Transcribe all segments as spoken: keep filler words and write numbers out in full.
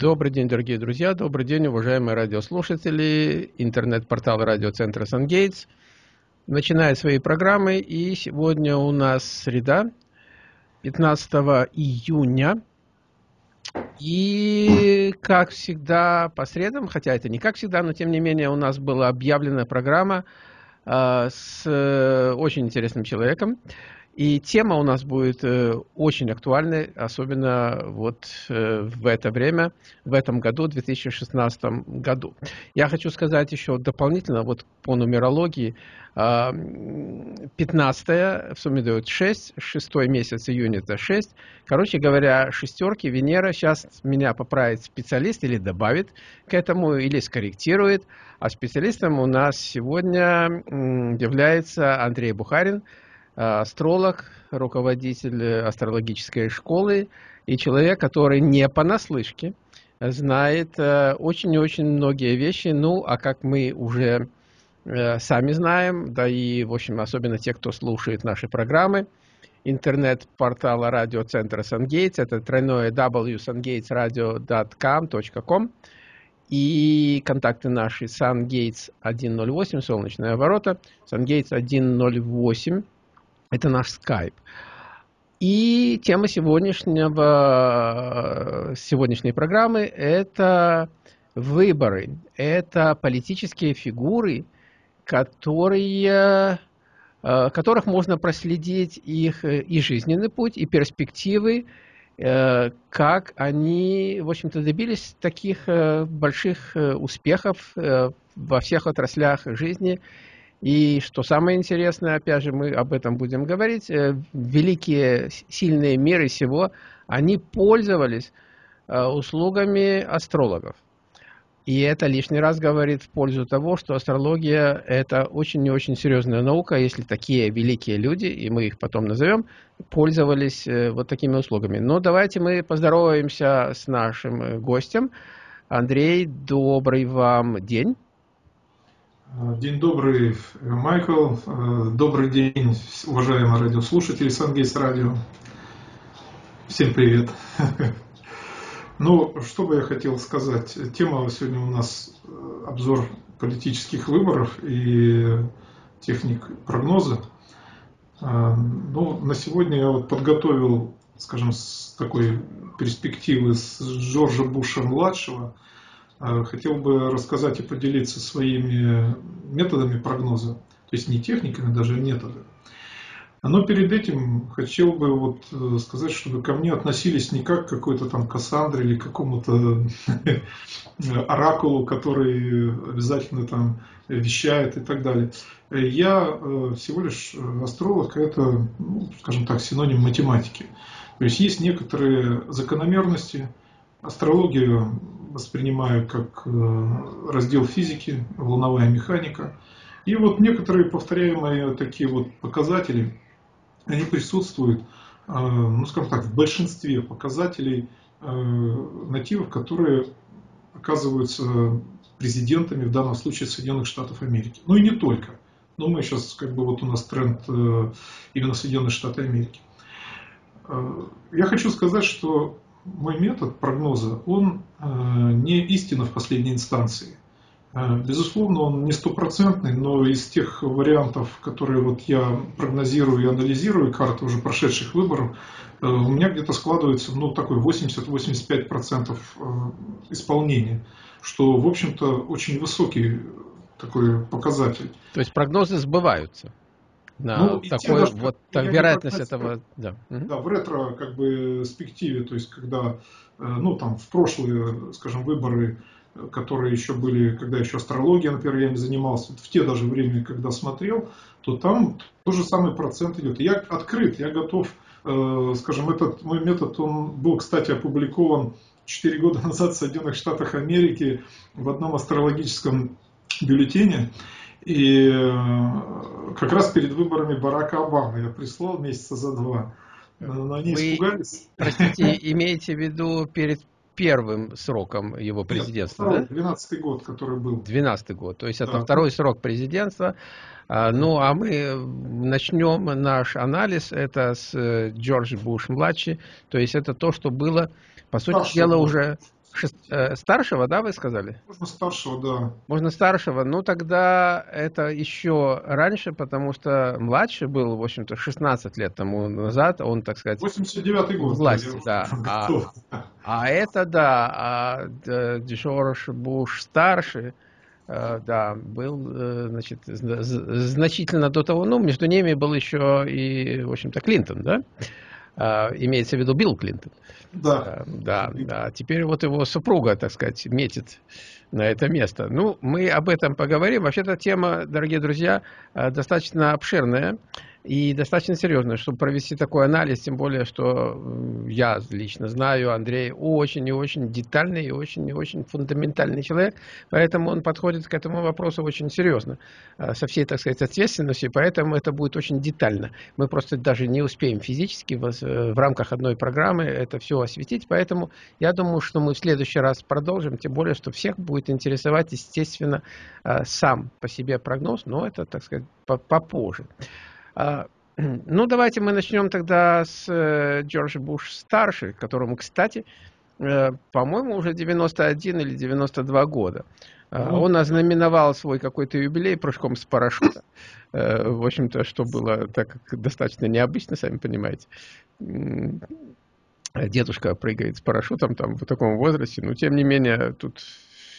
Добрый день, дорогие друзья, добрый день, уважаемые радиослушатели, интернет-портал радиоцентра «Сангейтс» начинает свои программы, и сегодня у нас среда, пятнадцатого июня, и, как всегда, по средам, хотя это не как всегда, но тем не менее у нас была объявлена программа э, с э, очень интересным человеком. И тема у нас будет очень актуальной, особенно вот в это время, в этом году, две тысячи шестнадцатом году. Я хочу сказать еще дополнительно, вот по нумерологии, пятнадцатое в сумме дает шесть, шестой месяц июня это шесть. Короче говоря, шестерки, Венера, сейчас меня поправит специалист или добавит к этому, или скорректирует. А специалистом у нас сегодня является Андрей Бухарин, астролог, руководитель астрологической школы и человек, который не понаслышке знает очень и очень многие вещи, ну, а как мы уже сами знаем, да и, в общем, особенно те, кто слушает наши программы, интернет-портала радиоцентра «Сангейтс», это тройное дабл ю точка сангейтс радио точка ком, и контакты наши сангейтс один ноль восемь, солнечные ворота, сангейтс один ноль восемь, это наш скайп. И тема сегодняшнего, сегодняшней программы – это выборы. Это политические фигуры, которые, которых можно проследить их и жизненный путь, и перспективы, как они, в общем-то, добились таких больших успехов во всех отраслях жизни. И что самое интересное, опять же, мы об этом будем говорить, великие сильные миры всего, они пользовались услугами астрологов. И это лишний раз говорит в пользу того, что астрология – это очень и очень серьезная наука, если такие великие люди, и мы их потом назовем, пользовались вот такими услугами. Но давайте мы поздороваемся с нашим гостем. Андрей, добрый вам день. День добрый, Майкл. Добрый день, уважаемые радиослушатели Сангейтс Радио. Всем привет. Ну, что бы я хотел сказать. Тема сегодня у нас обзор политических выборов и техник прогноза. Ну, на сегодня я вот подготовил, скажем, с такой перспективы с Джорджа Буша-младшего. Хотел бы рассказать и поделиться своими методами прогноза, то есть не техниками, даже методами. Но перед этим хотел бы вот сказать, чтобы ко мне относились не как к какой-то там Кассандре или какому-то оракулу, который обязательно там вещает и так далее. Я всего лишь астролог, это, ну, скажем так, синоним математики. То есть есть некоторые закономерности. Астрологию воспринимаю как раздел физики, волновая механика. И вот некоторые повторяемые такие вот показатели, они присутствуют, ну, скажем так, в большинстве показателей нативов, которые оказываются президентами, в данном случае Соединенных Штатов Америки. Ну и не только. Но мы сейчас, как бы, вот у нас тренд именно Соединенные Штаты Америки. Я хочу сказать, что мой метод прогноза, он не истина в последней инстанции. Безусловно, он не стопроцентный, но из тех вариантов, которые вот я прогнозирую и анализирую, карты уже прошедших выборов, у меня где-то складывается, ну, такой восемьдесят-восемьдесят пять процентов исполнения, что, в общем-то, очень высокий такой показатель. То есть прогнозы сбываются? Ну, такой, даже, вот, так, вероятность этого, да. Да, в ретро, как бы, перспективе, то есть когда, ну, там, в прошлые, скажем, выборы, которые еще были, когда еще астрология, например, я им занимался, в те даже времена, когда смотрел, то там тот же самый процент идет. Я открыт, я готов, скажем, этот мой метод, он был, кстати, опубликован четыре года назад в Соединенных Штатах Америки в одном астрологическом бюллетене. И как раз перед выборами Барака Обамы я прислал месяца за два. Но они Вы, испугались. Простите, имеете в виду перед первым сроком его президентства? двенадцатый да? год, который был. двенадцатый год, то есть да. Это второй срок президентства. Ну, а мы начнем наш анализ, это с Джорджа Буш-младшего, то есть это то, что было, по сути дела, уже Шест... Старшего, да, вы сказали? Можно старшего, да. Можно старшего, ну тогда это еще раньше, потому что младший был, в общем-то, шестнадцать лет тому назад, он, так сказать... восемьдесят девятый год. Власти, да. А, а это, да, а Джордж Буш старший, да, был, значит, значительно до того, ну, между ними был еще и, в общем-то, Клинтон, да? Имеется в виду Билл Клинтон. Да. Да, да. Теперь вот его супруга, так сказать, метит на это место. Ну, мы об этом поговорим. Вообще-то тема, дорогие друзья, достаточно обширная и достаточно серьезная, чтобы провести такой анализ, тем более, что я лично знаю, Андрей очень и очень детальный и очень и очень фундаментальный человек, поэтому он подходит к этому вопросу очень серьезно, со всей, так сказать, ответственностью, поэтому это будет очень детально. Мы просто даже не успеем физически в рамках одной программы это все осветить, поэтому я думаю, что мы в следующий раз продолжим, тем более, что всех будет интересовать, естественно, сам по себе прогноз, но это, так сказать, попозже. Ну, давайте мы начнем тогда с Джорджа Буш-старшего, которому, кстати, по-моему, уже девяносто один или девяносто два года. Ну, он ознаменовал свой какой-то юбилей прыжком с парашюта. В общем-то, что было так достаточно необычно, сами понимаете. Дедушка прыгает с парашютом там в таком возрасте, но, тем не менее, тут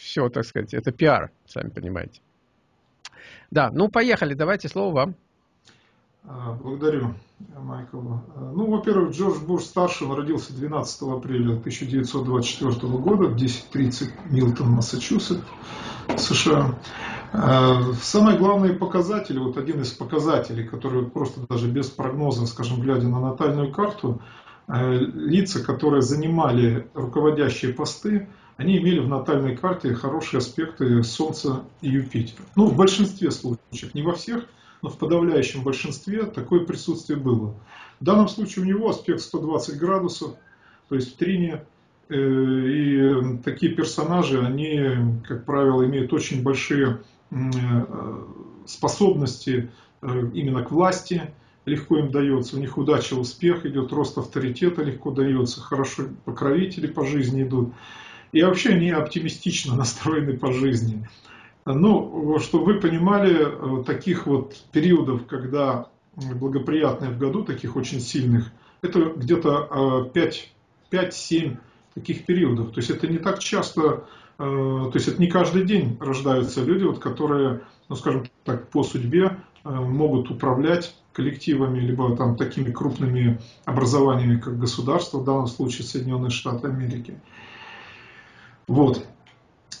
все, так сказать, это пиар, сами понимаете. Да, ну, поехали, давайте слово вам. Благодарю, Майкл. Ну, во-первых, Джордж Буш-старший родился двенадцатого апреля тысяча девятьсот двадцать четвёртого года в десять тридцать Милтон, Массачусетс, США. Самый главный показатель, вот один из показателей, который просто даже без прогноза, скажем, глядя на натальную карту, лица, которые занимали руководящие посты, они имели в натальной карте хорошие аспекты Солнца и Юпитера. Ну, в большинстве случаев, не во всех, но в подавляющем большинстве такое присутствие было. В данном случае у него аспект сто двадцать градусов, то есть в трине, и такие персонажи, они, как правило, имеют очень большие способности именно к власти, легко им дается, у них удача, успех идет, рост авторитета легко дается, хорошо покровители по жизни идут, и вообще они оптимистично настроены по жизни. Ну, чтобы вы понимали, таких вот периодов, когда благоприятные в году, таких очень сильных, это где-то пять-семь таких периодов. То есть это не так часто, то есть это не каждый день рождаются люди, вот, которые, ну, скажем так, по судьбе могут управлять коллективами, либо там такими крупными образованиями, как государство, в данном случае Соединенные Штаты Америки. Вот.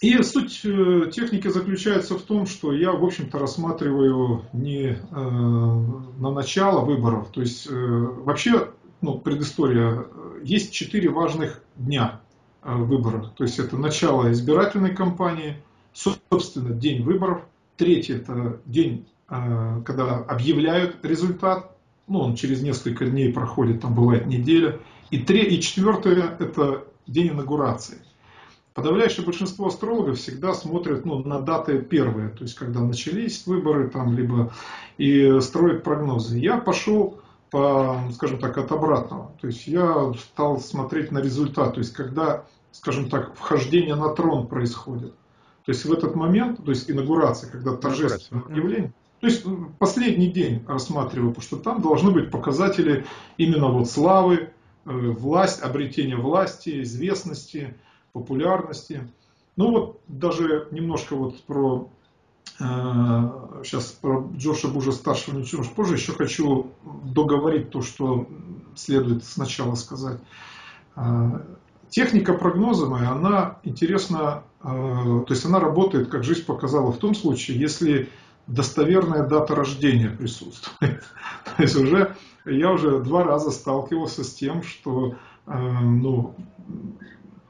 И суть техники заключается в том, что я, в общем-то, рассматриваю не на начало выборов. То есть вообще, ну, предыстория, есть четыре важных дня выборов. То есть это начало избирательной кампании, собственно, день выборов. Третий – это день, когда объявляют результат. Ну, он через несколько дней проходит, там бывает неделя. И, и четвертое – это день инаугурации. Подавляющее большинство астрологов всегда смотрят, ну, на даты первые, то есть когда начались выборы там, либо и строят прогнозы. Я пошел по, скажем так, от обратного. То есть я стал смотреть на результат, то есть когда, скажем так, вхождение на трон происходит. То есть в этот момент, то есть инаугурация, когда торжественное объявление. То есть последний день рассматриваю, потому что там должны быть показатели именно вот славы, власть, обретения власти, известности, популярности. Ну вот даже немножко вот про э, сейчас про Джорджа Буша старшего, ничего позже, еще хочу договорить то, что следует сначала сказать. Э, техника прогноза моя, она интересна, э, то есть она работает, как жизнь показала, в том случае, если достоверная дата рождения присутствует. То есть уже я уже два раза сталкивался с тем, что э, ну,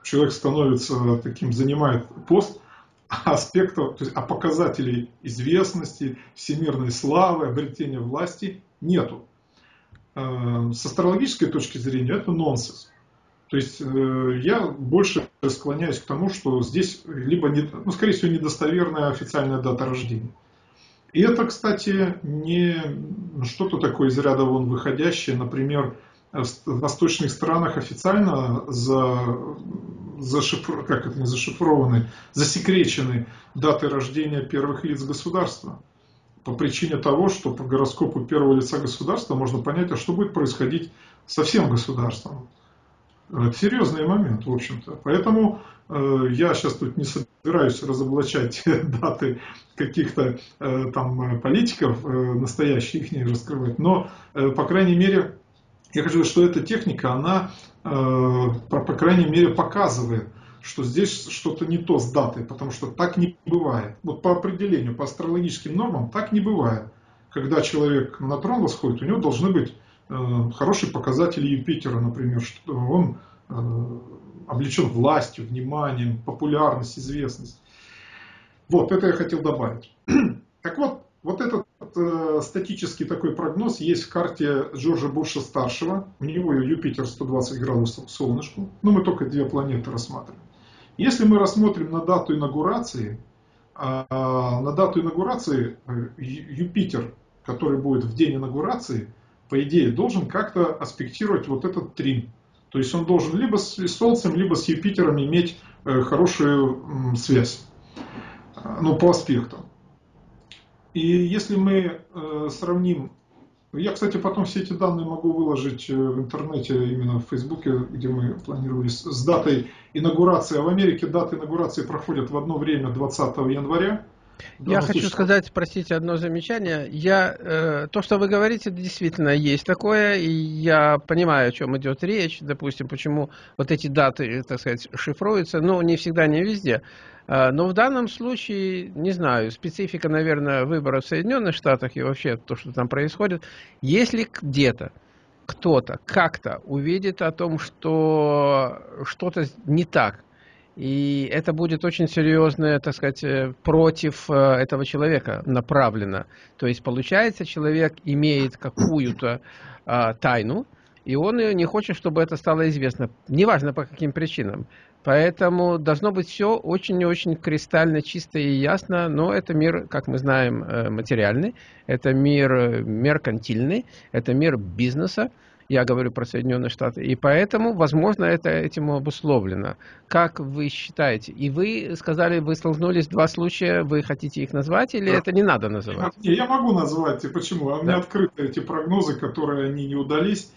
человек становится таким, занимает пост аспектов, то есть, а показателей известности, всемирной славы, обретения власти нету. С астрологической точки зрения это нонсенс. То есть я больше склоняюсь к тому, что здесь либо, не, ну, скорее всего, недостоверная официальная дата рождения. И это, кстати, не что-то такое из ряда вон выходящее, например, в восточных странах официально за зашифров... как это не зашифрованы, засекречены даты рождения первых лиц государства. По причине того, что по гороскопу первого лица государства можно понять, а что будет происходить со всем государством. Это серьезный момент, в общем-то. Поэтому э, я сейчас тут не собираюсь разоблачать даты каких-то э, там политиков, э, настоящих их не раскрывать. Но, э, по крайней мере, я хочу сказать, что эта техника, она, э, по, по крайней мере, показывает, что здесь что-то не то с датой, потому что так не бывает. Вот по определению, по астрологическим нормам так не бывает. Когда человек на трон восходит, у него должны быть э, хорошие показатели Юпитера, например, что он э, облечен властью, вниманием, популярность, известность. Вот, это я хотел добавить. Так вот, вот этот э, статический такой прогноз есть в карте Джорджа Буша-старшего. У него Юпитер сто двадцать градусов к солнышку. Но мы только две планеты рассматриваем. Если мы рассмотрим на дату инаугурации, на дату инаугурации Юпитер, который будет в день инаугурации, по идее, должен как-то аспектировать вот этот трин. То есть он должен либо с Солнцем, либо с Юпитером иметь хорошую связь, ну, по аспекту. И если мы сравним... Я, кстати, потом все эти данные могу выложить в интернете, именно в Фейсбуке, где мы планировали, с датой инаугурации. А в Америке даты инаугурации проходят в одно время, двадцатого января. Я хочу случае... сказать, простите, одно замечание. Я, э, то, что вы говорите, действительно есть такое, и я понимаю, о чем идет речь, допустим, почему вот эти даты, так сказать, шифруются, но не всегда, не везде. Но в данном случае, не знаю, специфика, наверное, выборов в Соединенных Штатах и вообще то, что там происходит. Если где-то кто-то как-то увидит о том, что что-то не так, и это будет очень серьезно, так сказать, против этого человека направлено. То есть, получается, человек имеет какую-то а, тайну, и он не хочет, чтобы это стало известно. Неважно, по каким причинам. Поэтому должно быть все очень-очень кристально, чисто и ясно. Но это мир, как мы знаем, материальный. Это мир меркантильный. Это мир бизнеса. Я говорю про Соединенные Штаты. И поэтому, возможно, это этим обусловлено. Как вы считаете? И вы сказали, вы столкнулись в два случая. Вы хотите их назвать или да. Это не надо называть? Я могу назвать. Почему? У меня да. открыты эти прогнозы, которые они не удались.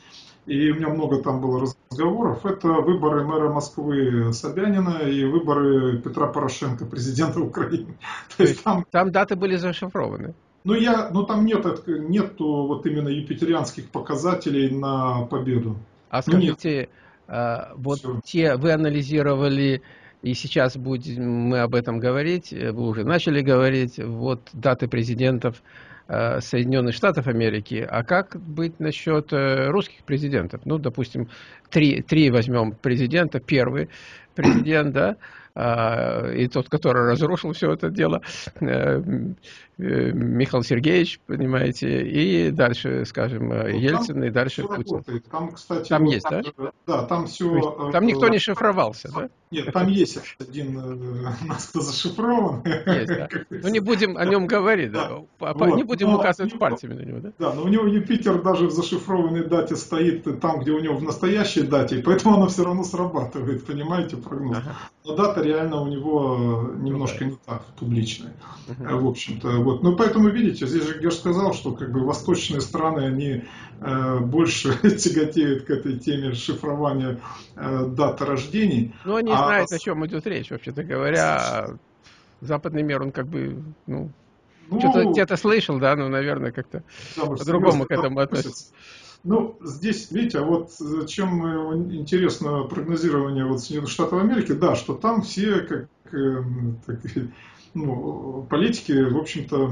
И у меня много там было разговоров. Это выборы мэра Москвы Собянина и выборы Петра Порошенко, президента Украины. То есть там, там даты были зашифрованы. Ну, я, ну там нет, нету вот именно юпитерианских показателей на победу. А скажите, ну, вот Все. те вы анализировали, и сейчас будем мы об этом говорить, вы уже начали говорить, вот даты президентов Соединенных Штатов Америки, а как быть насчет русских президентов? Ну, допустим, три, три возьмем президента, первый президент, да, и тот, который разрушил все это дело, Михаил Сергеевич, понимаете, и дальше, скажем, ну, Ельцин, и дальше Путин. Работает. Там, кстати, там вот, есть, там, да? Да, там все... Есть, там никто не шифровался, да? Нет, там есть один, у нас зашифрован. Есть, да. Ну, не будем о нем говорить, да. Да. Вот. Не будем но указывать него, пальцами на него, да? Да, но у него Юпитер даже в зашифрованной дате стоит там, где у него в настоящей дате, поэтому она все равно срабатывает, понимаете, прогноз. Ага. Но дата реально у него немножко не так публичная, ага. в общем-то. Вот. Ну, поэтому, видите, здесь же Герш сказал, что как бы восточные страны, они э, больше тяготеют к этой теме шифрования э, дат рождений. Ну, они а... знают, о чем идет речь, вообще-то говоря. Западный мир, он как бы, ну, ну что-то где-то слышал, да, ну, наверное, как-то да, по-другому к этому относится. Ну, здесь, видите, а вот чем интересно прогнозирование вот Соединенных Штатов Америки, да, что там все, как... Э, так, Ну, политики, в общем-то,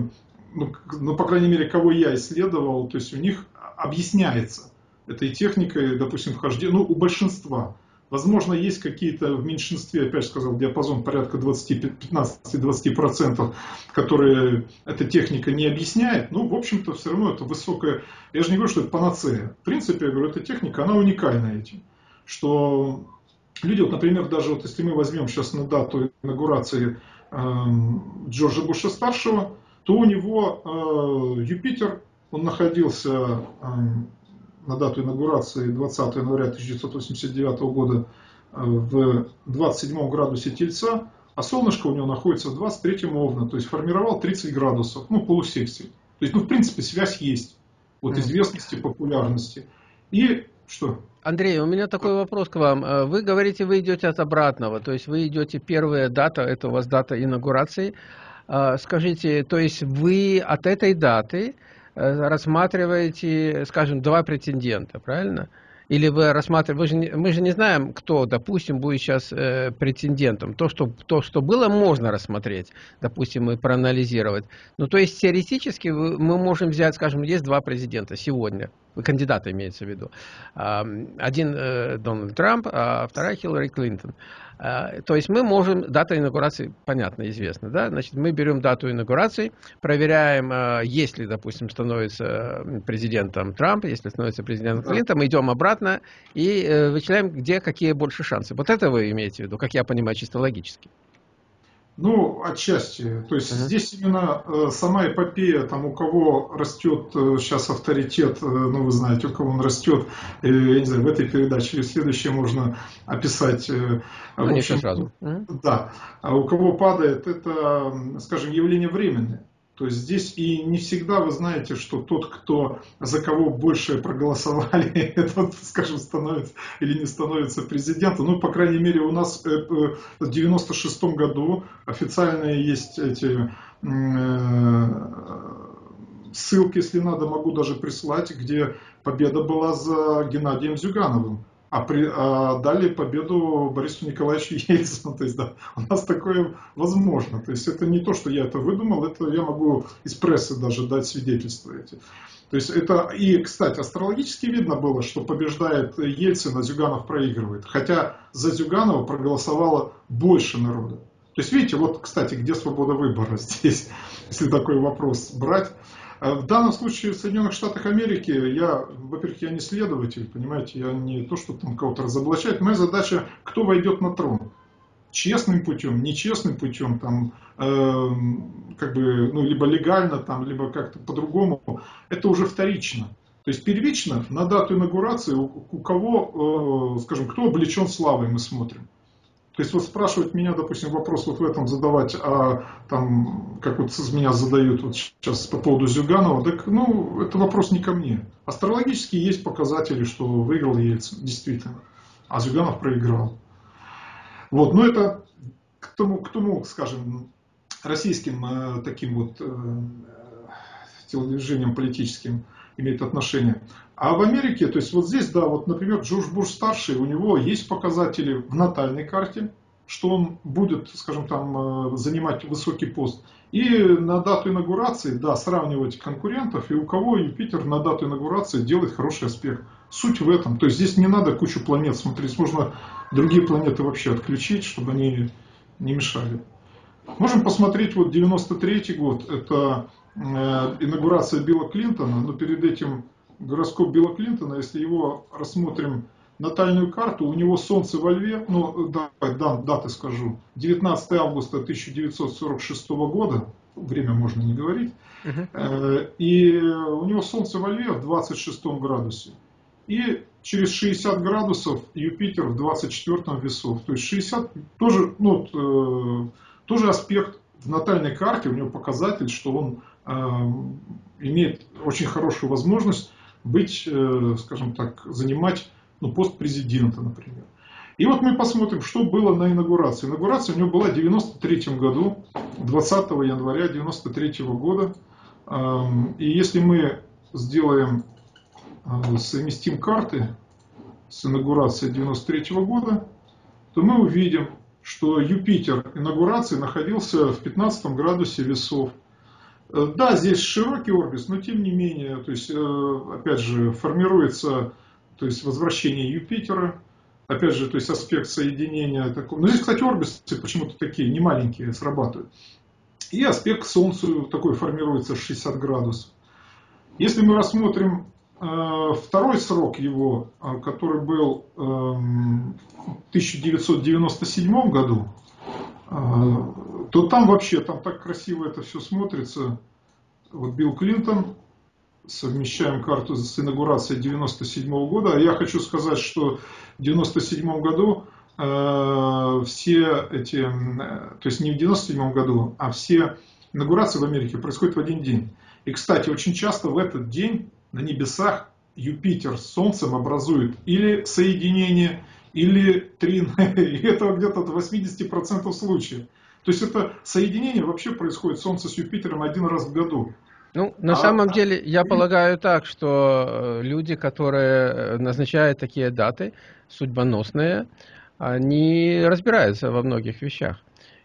ну, ну, по крайней мере, кого я исследовал, то есть у них объясняется этой техникой, допустим, вхождения, ну, у большинства. Возможно, есть какие-то в меньшинстве, опять же сказал, диапазон порядка пятнадцати-двадцати процентов, которые эта техника не объясняет, но, в общем-то, все равно это высокая, я же не говорю, что это панацея. В принципе, я говорю, эта техника, она уникальна этим, что люди, вот, например, даже вот если мы возьмем сейчас на дату инаугурации Джорджа Буша-старшего, то у него э, Юпитер, он находился э, на дату инаугурации двадцатого января тысяча девятьсот восемьдесят девятого года в двадцать седьмом градусе Тельца, а солнышко у него находится в двадцать третьем Овна, то есть формировал тридцать градусов, ну, полусекстиль. То есть, ну, в принципе, связь есть. Вот известности, популярности. И что? Андрей, у меня такой вопрос к вам. Вы говорите, вы идете от обратного, то есть вы идете первая дата, это у вас дата инаугурации. Скажите, то есть вы от этой даты рассматриваете, скажем, два претендента, правильно? Или вы рассматриваете, мы же, мы же не знаем, кто, допустим, будет сейчас э, претендентом. То что, то, что было, можно рассмотреть, допустим, и проанализировать. Ну, то есть, теоретически вы, мы можем взять, скажем, есть два президента сегодня, кандидата имеется в виду. Один э, Дональд Трамп, а вторая Хиллари Клинтон. Э, то есть, мы можем, дата инаугурации, понятно, известна, да? Значит, мы берем дату инаугурации, проверяем, э, если, допустим, становится президентом Трамп, если становится президентом Клинтон, мы идем обратно, и вычисляем, где какие больше шансы. Вот это вы имеете в виду, как я понимаю, чисто логически. Ну, отчасти. То есть uh-huh. здесь именно сама эпопея, там, у кого растет сейчас авторитет, ну, вы знаете, у кого он растет, я не знаю, в этой передаче или в следующей можно описать. Ну, не все сразу. Uh-huh. Да. А у кого падает, это, скажем, явление временное. То есть здесь и не всегда вы знаете, что тот, кто, за кого больше проголосовали, тот, скажем, становится или не становится президентом. Ну, по крайней мере, у нас в девяносто шестом году официально есть эти ссылки, если надо, могу даже прислать, где победа была за Геннадием Зюгановым. А, при, а дали победу Борису Николаевичу Ельцину. То есть, да, у нас такое возможно. То есть, это не то, что я это выдумал, это я могу из прессы даже дать свидетельства эти. То есть, это, и, кстати, астрологически видно было, что побеждает Ельцин, а Зюганов проигрывает. Хотя за Зюганова проголосовало больше народа. То есть, видите, вот, кстати, где свобода выбора здесь, если такой вопрос брать. В данном случае в Соединенных Штатах Америки, я, во-первых, я не следователь, понимаете, я не то, что там кого-то разоблачать. Моя задача, кто войдет на трон. Честным путем, нечестным путем, там, э, как бы, ну, либо легально, там, либо как-то по-другому. Это уже вторично. То есть первично на дату инаугурации у, у кого, э, скажем, кто облечен славой, мы смотрим. То есть вот спрашивать меня, допустим, вопрос вот в этом задавать, а там, как вот из меня задают вот сейчас по поводу Зюганова, так, ну, это вопрос не ко мне. Астрологически есть показатели, что выиграл Ельцин, действительно, а Зюганов проиграл. Вот, но это к тому, к тому, скажем, российским э, таким вот э, телодвижениям политическим имеет отношение. А в Америке, то есть вот здесь, да, вот, например, Джордж Буш старший, у него есть показатели в натальной карте, что он будет, скажем там, занимать высокий пост. И на дату инаугурации, да, сравнивать конкурентов, и у кого Юпитер на дату инаугурации делает хороший аспект. Суть в этом. То есть здесь не надо кучу планет смотреть, можно другие планеты вообще отключить, чтобы они не мешали. Можем посмотреть вот девяносто третий год, это э, инаугурация Билла Клинтона, но перед этим... Гороскоп Билла Клинтона, если его рассмотрим, натальную карту, у него солнце во Льве, ну, да, да, даты скажу, девятнадцатое августа тысяча девятьсот сорок шестого года, время можно не говорить, uh-huh. и у него солнце во Льве в двадцать шестом градусе, и через шестьдесят градусов Юпитер в двадцать четвёртом весов, то есть шестьдесят, тоже, ну, тоже аспект в натальной карте, у него показатель, что он э, имеет очень хорошую возможность быть, э, скажем так, занимать, ну, пост президента, например. И вот мы посмотрим, что было на инаугурации. Инаугурация у него была в девяносто третьем году, двадцатого января девяносто третьего года. Э, и если мы сделаем, э, совместим карты с инаугурацией девяносто третьего года, то мы увидим, что Юпитер инаугурации находился в пятнадцатом градусе весов. Да, здесь широкий орбис, но тем не менее, то есть, опять же, формируется, то есть, возвращение Юпитера, опять же, то есть, аспект соединения такого. Но здесь, кстати, орбисы почему-то такие немаленькие срабатывают. И аспект к Солнцу такой формируется в шестьдесят градусов. Если мы рассмотрим второй срок его, который был в тысяча девятьсот девяносто седьмом году, то там вообще, там так красиво это все смотрится. Вот Билл Клинтон, совмещаем карту с инаугурацией девяносто седьмого года. Я хочу сказать, что в девяносто седьмом году все эти, то есть не в девяносто седьмом году, а все инаугурации в Америке происходят в один день. И, кстати, очень часто в этот день на небесах Юпитер с Солнцем образует или соединение, или трин. И это где-то от восьмидесяти процентов случаев. То есть это соединение вообще происходит Солнце с Юпитером один раз в году. Ну, на а, самом деле, я полагаю так, что люди, которые назначают такие даты, судьбоносные, они разбираются во многих вещах.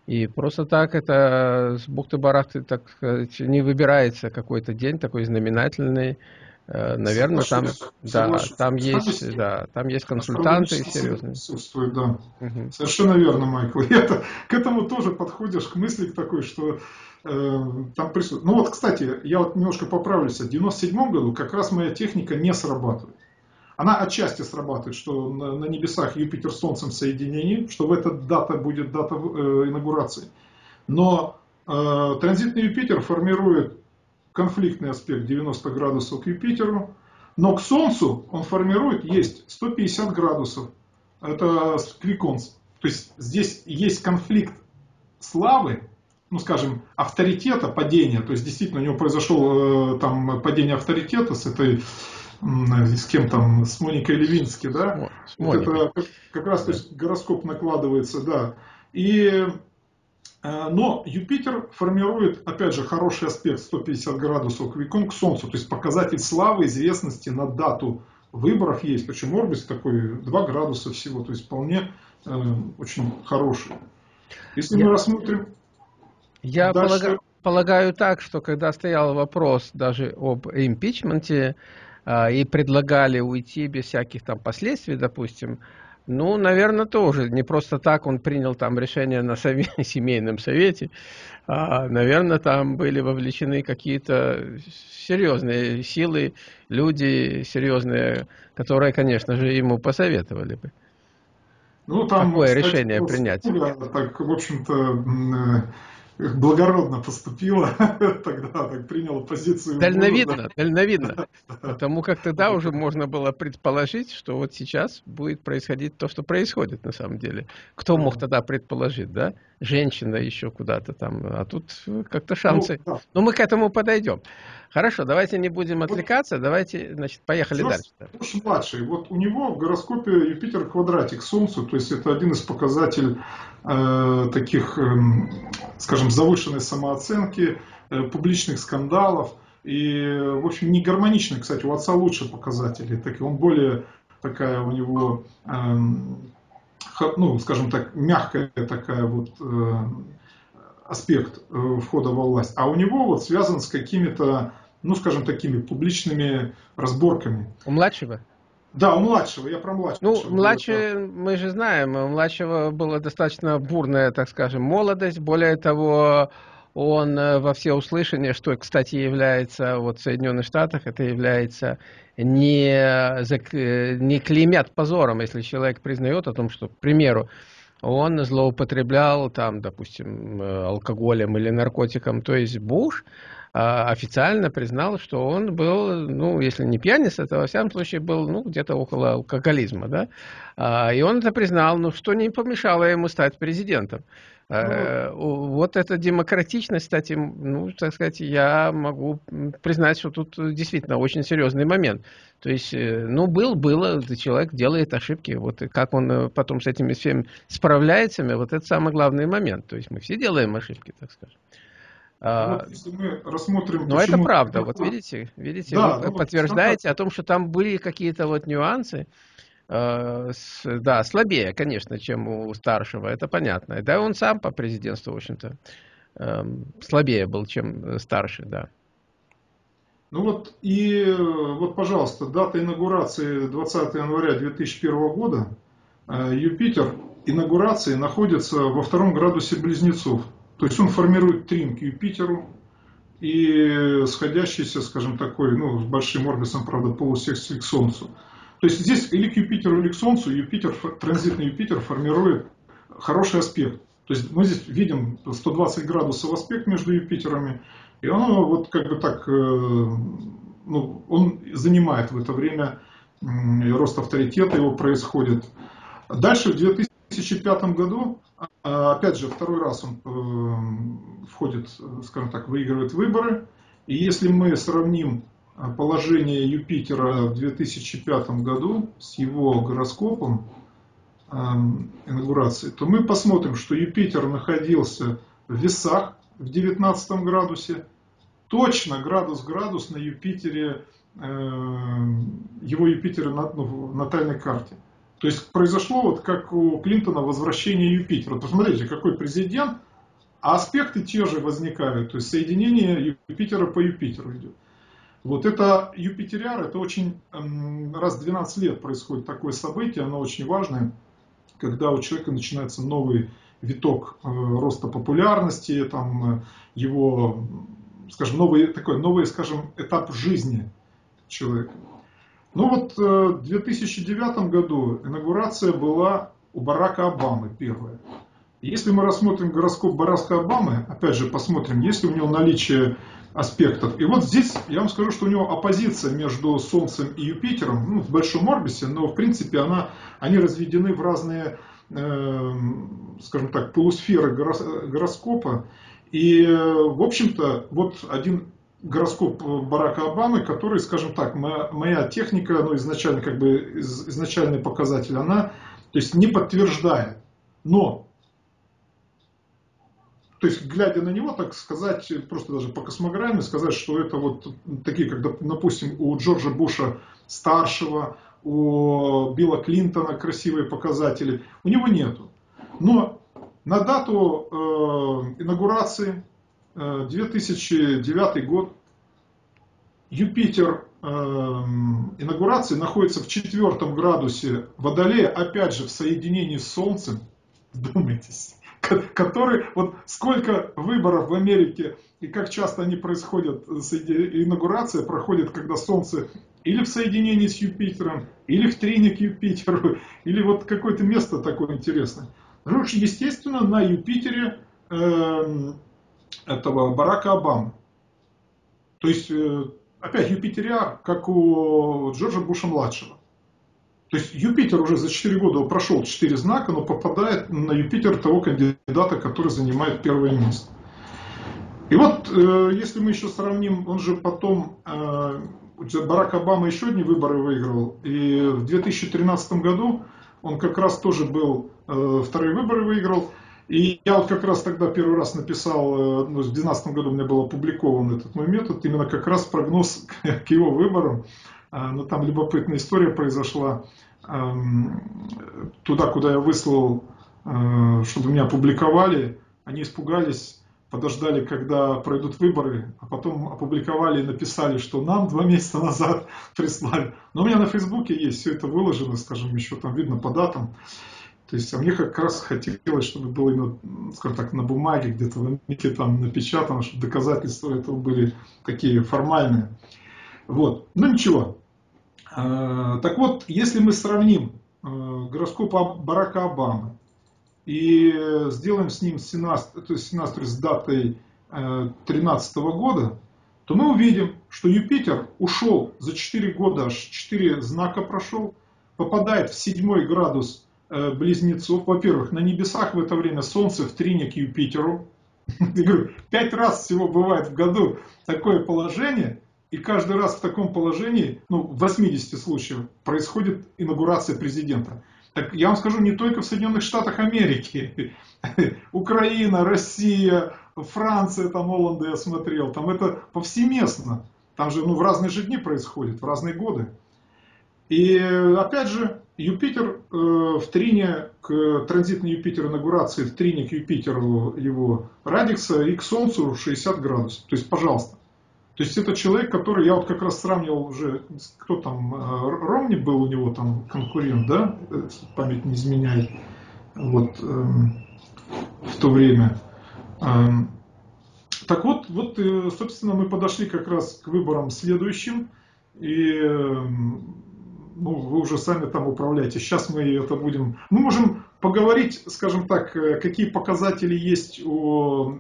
И просто так это с бухты-барахты, так сказать, не выбирается какой-то день такой знаменательный. Наверное, там, да, там, есть, да, там есть консультанты серьезные. Да. Угу. Совершенно верно, Майкл. Это, к этому тоже подходишь, к мысли такой, что э, там присутствует. Ну вот, кстати, я вот немножко поправлюсь. В девяносто седьмом году как раз моя техника не срабатывает. Она отчасти срабатывает, что на, на небесах Юпитер с Солнцем в соединении, что в этот дата будет дата э, инаугурации. Но э, транзитный Юпитер формирует конфликтный аспект девяносто градусов к Юпитеру, но к Солнцу он формирует, есть сто пятьдесят градусов, это квиконс. То есть здесь есть конфликт славы, ну скажем, авторитета, падения, то есть действительно у него произошло там падение авторитета с этой, с кем там, с Моникой Левинской, да? С Моникой. Вот это как раз, то есть гороскоп накладывается, да. И... Но Юпитер формирует, опять же, хороший аспект сто пятьдесят градусов квикон к Солнцу. То есть показатель славы, известности на дату выборов есть. Причем орбис такой два градуса всего. То есть вполне э, очень хороший. Если я, мы рассмотрим... Я дальше... полагаю, полагаю так, что когда стоял вопрос даже об импичменте э, и предлагали уйти без всяких там последствий, допустим, ну, наверное, тоже. Не просто так он принял там решение на сове... семейном совете. А, наверное, там были вовлечены какие-то серьезные силы, люди серьезные, которые, конечно же, ему посоветовали бы. Ну, там, какое, кстати, решение принять? Так, в общем-то... благородно поступила, тогда так приняла позицию. Дальновидно, дальновидно. Потому как тогда уже можно было предположить, что вот сейчас будет происходить то, что происходит на самом деле. Кто мог тогда предположить, да? Женщина еще куда-то там, а тут как-то шансы. Ну, да. Но мы к этому подойдем. Хорошо, давайте не будем отвлекаться, давайте, значит, поехали дальше. Буш младший, вот у него в гороскопе Юпитер квадратик к Солнцу, то есть это один из показателей э, таких, э, скажем, завышенной самооценки, э, публичных скандалов и, в общем, не гармоничный, кстати, у отца лучше показатели, так, он более такая у него, э, ну, скажем так, мягкая такая вот... Э, аспект входа во власть, а у него вот связан с какими-то, ну скажем, такими публичными разборками. У младшего? Да, у младшего, я про младшего. Ну, младшего, мы же знаем, у младшего была достаточно бурная, так скажем, молодость, более того, он во всеуслышание, что, кстати, является, вот в Соединенных Штатах, это является не, зак... не клеймят позором, если человек признает о том, что, к примеру, он злоупотреблял, там, допустим, алкоголем или наркотиком. То есть Буш официально признал, что он был, ну, если не пьяница, то во всяком случае был, ну, где-то около алкоголизма, да. И он это признал, ну, что не помешало ему стать президентом. Ну, вот эта демократичность, кстати, ну, так сказать, я могу признать, что тут действительно очень серьезный момент. То есть, ну, был, было, человек делает ошибки, вот и как он потом с этими всеми справляется, вот это самый главный момент. То есть мы все делаем ошибки, так скажем. А, вот, если мы рассмотрим, но это правда, вот видите, видите, да, вы ну, подтверждаете о том, что там были какие-то вот нюансы. Да, слабее, конечно, чем у старшего, это понятно. Да, он сам по президентству, в общем-то, слабее был, чем старший, да. Ну вот, и вот, пожалуйста, дата инаугурации двадцатого января две тысячи первого года. Юпитер инаугурации находится во втором градусе Близнецов. То есть он формирует трин к Юпитеру и сходящийся, скажем, такой, ну, с большим орбисом, правда, полусекстиль к Солнцу. То есть здесь или к Юпитеру, или к Солнцу Юпитер, транзитный Юпитер формирует хороший аспект. То есть мы здесь видим сто двадцать градусов аспект между Юпитерами, и он вот как бы так, ну, он занимает в это время, рост авторитета его происходит. Дальше в две тысячи две тысячи пятом году, опять же, второй раз он входит, скажем так, выигрывает выборы. И если мы сравним положение Юпитера в две тысячи пятом году с его гороскопом инаугурации, то мы посмотрим, что Юпитер находился в весах в девятнадцатом градусе. Точно градус-градус на Юпитере, его Юпитера на, ну, в натальной карте. То есть произошло вот как у Клинтона возвращение Юпитера. Вот посмотрите, какой президент, а аспекты те же возникают. То есть соединение Юпитера по Юпитеру идет. Вот это юпитериар, это очень, раз в двенадцать лет происходит такое событие, оно очень важное, когда у человека начинается новый виток роста популярности, там, его, скажем, новый, такой, новый, скажем, этап жизни человека. Ну вот в две тысячи девятом году инаугурация была у Барака Обамы первая. Если мы рассмотрим гороскоп Барака Обамы, опять же посмотрим, есть ли у него наличие аспектов. И вот здесь я вам скажу, что у него оппозиция между Солнцем и Юпитером, ну, в большом орбисе, но в принципе она, они разведены в разные, э, скажем так, полусферы гороскопа. И, в общем-то, вот один гороскоп Барака Обамы, который, скажем так, моя, моя техника, ну, изначально, как бы, из, изначальный показатель, она, то есть, не подтверждает. Но, то есть, глядя на него, так сказать, просто даже по космограмме, сказать, что это вот такие, как, допустим, у Джорджа Буша старшего, у Билла Клинтона красивые показатели, у него нету. Но на дату э, инаугурации две тысячи девятый год Юпитер э, инаугурации находится в четвертом градусе Водолея, опять же в соединении с Солнцем, вдумайтесь, который, вот сколько выборов в Америке и как часто они происходят, инаугурация проходит, когда Солнце или в соединении с Юпитером, или в трине к Юпитеру, или вот какое-то место такое интересное. Ну, естественно, на Юпитере э, этого Барака Обамы. То есть, опять, юпитериар, как у Джорджа Буша-младшего. То есть, Юпитер уже за четыре года прошел четыре знака, но попадает на Юпитер того кандидата, который занимает первое место. И вот, если мы еще сравним, он же потом, Барак Обама еще одни выборы выиграл. И в две тысячи тринадцатом году он как раз тоже был, вторые выборы выиграл. И я вот как раз тогда первый раз написал, ну, в две тысячи двенадцатом году у меня был опубликован этот мой метод, именно как раз прогноз к его выборам. Но там любопытная история произошла. Туда, куда я выслал, чтобы меня опубликовали, они испугались, подождали, когда пройдут выборы, а потом опубликовали и написали, что нам два месяца назад прислали. Но у меня на Фейсбуке есть, все это выложено, скажем, еще там видно по датам. То есть, а мне как раз хотелось, чтобы было именно, скажем так, на бумаге, где-то в Америке там напечатано, чтобы доказательства этого были такие формальные. Вот. Ну ничего. Так вот, если мы сравним гороскоп Барака Обамы и сделаем с ним синастрию с датой две тысячи тринадцатого года, то мы увидим, что Юпитер ушел за четыре года, аж четыре знака прошел, попадает в седьмой градус Близнецов. Во-первых, на небесах в это время Солнце в трине к Юпитеру. Я говорю, пять раз всего бывает в году такое положение, и каждый раз в таком положении, ну, в восьмидесяти случаях, происходит инаугурация президента. Так я вам скажу, не только в Соединенных Штатах Америки. Украина, Россия, Франция, там Оланда я смотрел, там это повсеместно. Там же, ну, в разные же дни происходит, в разные годы. И опять же, Юпитер э, в трине, к транзитной Юпитер инаугурации, в трине к Юпитеру его радикса и к Солнцу шестьдесят градусов. То есть, пожалуйста. То есть, это человек, который, я вот как раз сравнивал уже, кто там, э, Ромни был у него там конкурент, да, память не изменяет, вот, э, в то время. Э, так вот, вот э, собственно, мы подошли как раз к выборам следующим. И... Э, ну, вы уже сами там управляете. Сейчас мы это будем... Мы можем поговорить, скажем так, какие показатели есть у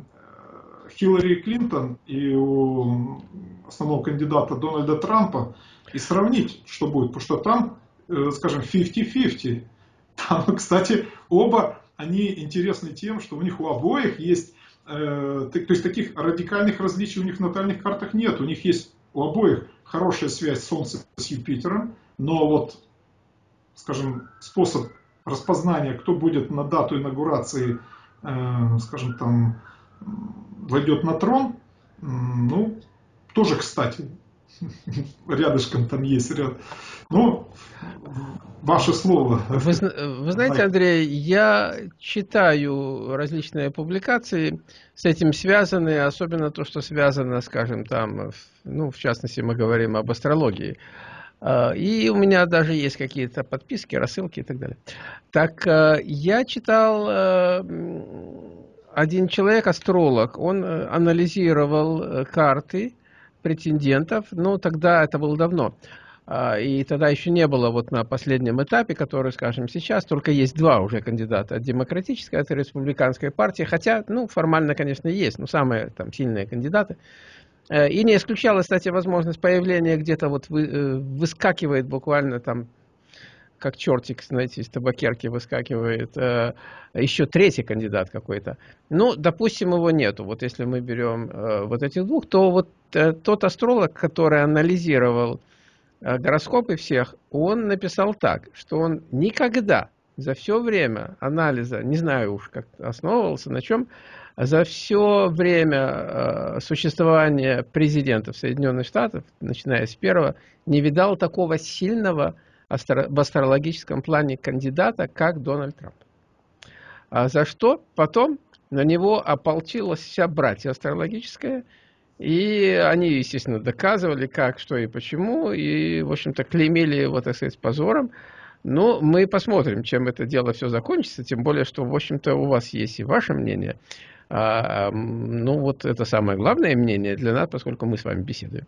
Хиллари Клинтон и у основного кандидата Дональда Трампа, и сравнить, что будет. Потому что там, скажем, пятьдесят на пятьдесят. Там, кстати, оба они интересны тем, что у них у обоих есть, э, то есть таких радикальных различий у них в натальных картах нет. У них есть у обоих хорошая связь Солнца с Юпитером, но вот, скажем, способ распознания, кто будет на дату инаугурации, э, скажем, там, войдет на трон, э, ну, тоже, кстати, рядышком там есть ряд. Ну, ваше слово. Вы, вы знаете, Андрей, я читаю различные публикации, с этим связаны, особенно то, что связано, скажем, там, ну, в частности, мы говорим об астрологии. И у меня даже есть какие-то подписки, рассылки и так далее. Так, я читал... Один человек, астролог, он анализировал карты претендентов, ну, тогда это было давно. И тогда еще не было вот на последнем этапе, который, скажем, сейчас, только есть два уже кандидата от демократической, от республиканской партии, хотя, ну, формально, конечно, есть, но самые там сильные кандидаты. И не исключалась, кстати, возможность появления где-то вот вы, выскакивает буквально там, как чертик, знаете, из табакерки выскакивает, еще третий кандидат какой-то. Ну, допустим, его нету. Вот если мы берем вот этих двух, то вот тот астролог, который анализировал гороскопы всех, он написал так, что он никогда за все время анализа, не знаю уж, как основывался, на чем, за все время существования президентов Соединенных Штатов, начиная с первого, не видал такого сильного в астрологическом плане кандидата, как Дональд Трамп. А за что потом на него ополчилась вся братья астрологическая, и они, естественно, доказывали, как, что и почему, и, в общем-то, клеймили его, так сказать, с позором. Но мы посмотрим, чем это дело все закончится, тем более, что, в общем-то, у вас есть и ваше мнение. А, ну, вот это самое главное мнение для нас, поскольку мы с вами беседуем.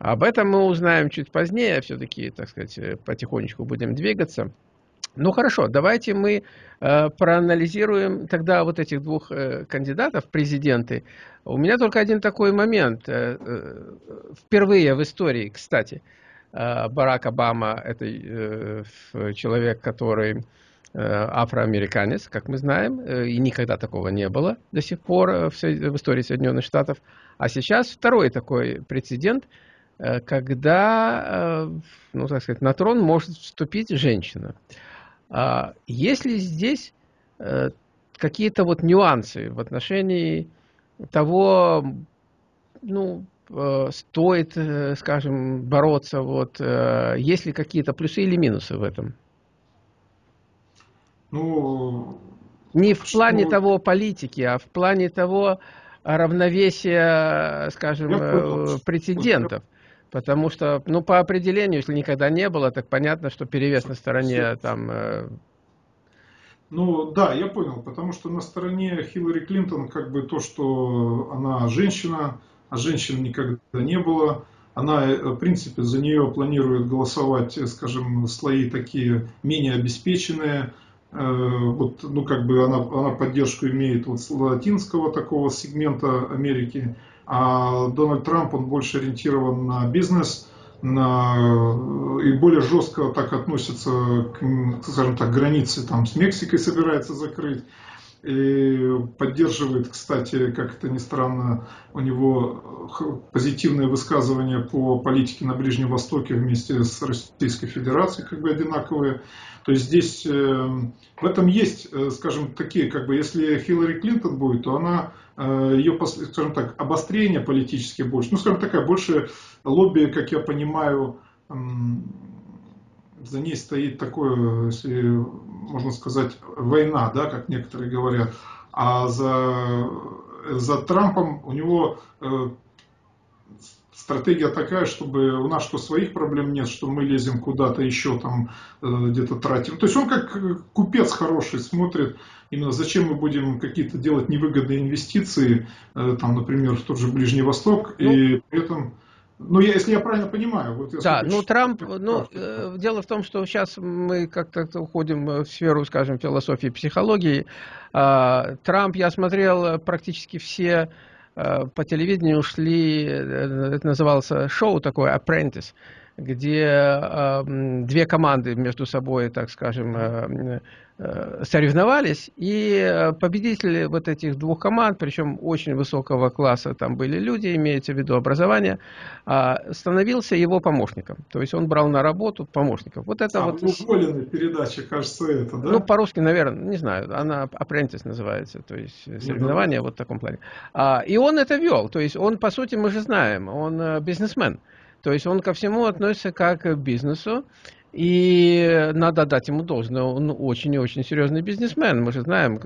Об этом мы узнаем чуть позднее, все-таки, так сказать, потихонечку будем двигаться. Ну, хорошо, давайте мы э, проанализируем тогда вот этих двух э, кандидатов в президенты. У меня только один такой момент. Э, э, впервые в истории, кстати, э, Барак Обама – это э, человек, который... афроамериканец, как мы знаем, и никогда такого не было до сих пор в истории Соединенных Штатов. А сейчас второй такой прецедент, когда, ну, так сказать, на трон может вступить женщина. Есть ли здесь какие-то вот нюансы в отношении того, ну, стоит, скажем, бороться, вот, есть ли какие-то плюсы или минусы в этом? Ну, не в что... плане того политики, а в плане того равновесия, скажем, я претендентов. Потому что, ну, по определению, если никогда не было, так понятно, что перевес на стороне там... Ну, да, я понял. Потому что на стороне Хиллари Клинтон как бы то, что она женщина, а женщин никогда не было. Она, в принципе, за нее планирует голосовать, скажем, слои такие менее обеспеченные. Вот, ну, как бы она, она поддержку имеет вот латинского такого сегмента Америки, а Дональд Трамп, он больше ориентирован на бизнес, на, и более жестко так относится к, скажем так, границе там с Мексикой собирается закрыть, и поддерживает, кстати, как это ни странно, у него позитивные высказывания по политике на Ближнем Востоке вместе с Российской Федерацией, как бы одинаковые. То есть здесь в этом есть, скажем, такие, как бы, если Хиллари Клинтон будет, то она, ее, скажем так, обострение политически больше, ну, скажем, такая больше лобби, как я понимаю, за ней стоит такое, если можно сказать, война, да, как некоторые говорят, а за, за Трампом у него... Стратегия такая, чтобы у нас что своих проблем нет, что мы лезем куда-то еще там, где-то тратим. То есть он как купец хороший смотрит, именно зачем мы будем какие-то делать невыгодные инвестиции, там, например, в тот же Ближний Восток, ну, и при этом... Ну, я, если я правильно понимаю... Вот я да, ну, Трамп... Ну, э, дело в том, что сейчас мы как-то уходим в сферу, скажем, философии и психологии. А, Трамп, я смотрел практически все... По телевидению шли, это называлось шоу такое, Apprentice, где э, две команды между собой, так скажем, э, э, соревновались, и победители вот этих двух команд, причем очень высокого класса, там были люди, имеется в виду образование, э, становился его помощником. То есть он брал на работу помощников. Вот это а, вот... Ужоленная передача, кажется, это, да? Ну, по-русски, наверное, не знаю, она apprentice называется, то есть соревнование вот в таком плане. А, и он это вел, то есть он, по сути, мы же знаем, он бизнесмен. То есть он ко всему относится как к бизнесу, и надо дать ему должное, он очень и очень серьезный бизнесмен. Мы же знаем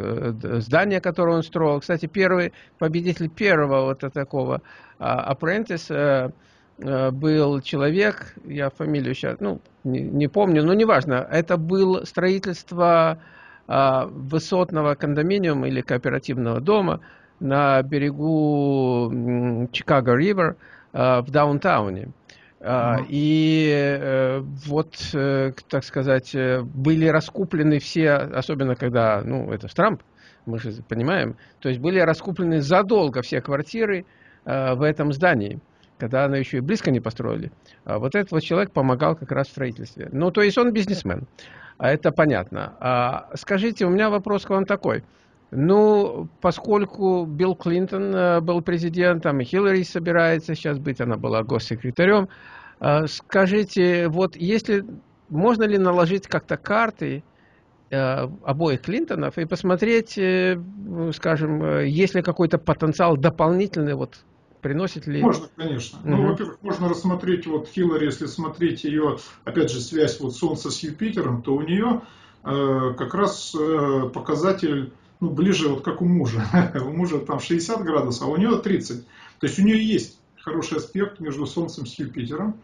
здание, которое он строил. Кстати, первый победитель первого вот такого apprentice был человек, я фамилию сейчас ну, не, не помню, но неважно, это было строительство высотного кондоминиума или кооперативного дома на берегу Чикаго-Ривер в даунтауне. Uh-huh. И вот, так сказать, были раскуплены все, особенно когда, ну, это Трамп, мы же понимаем, то есть были раскуплены задолго все квартиры в этом здании, когда она еще и близко не построили. Вот этот вот человек помогал как раз в строительстве. Ну, то есть он бизнесмен, это понятно. Скажите, у меня вопрос к вам такой. Ну, поскольку Билл Клинтон был президентом, и Хиллари собирается сейчас быть, она была госсекретарем, скажите, вот если, можно ли наложить как-то карты обоих Клинтонов и посмотреть, скажем, есть ли какой-то потенциал дополнительный, вот, приносит ли... Можно, конечно. Угу. Ну, во-первых, можно рассмотреть вот Хиллари, если смотреть ее, опять же, связь вот Солнца с Юпитером, то у нее э, как раз э, показатель... Ну, ближе вот как у мужа. У мужа там шестьдесят градусов, а у нее тридцать. То есть у нее есть хороший аспект между Солнцем и Юпитером.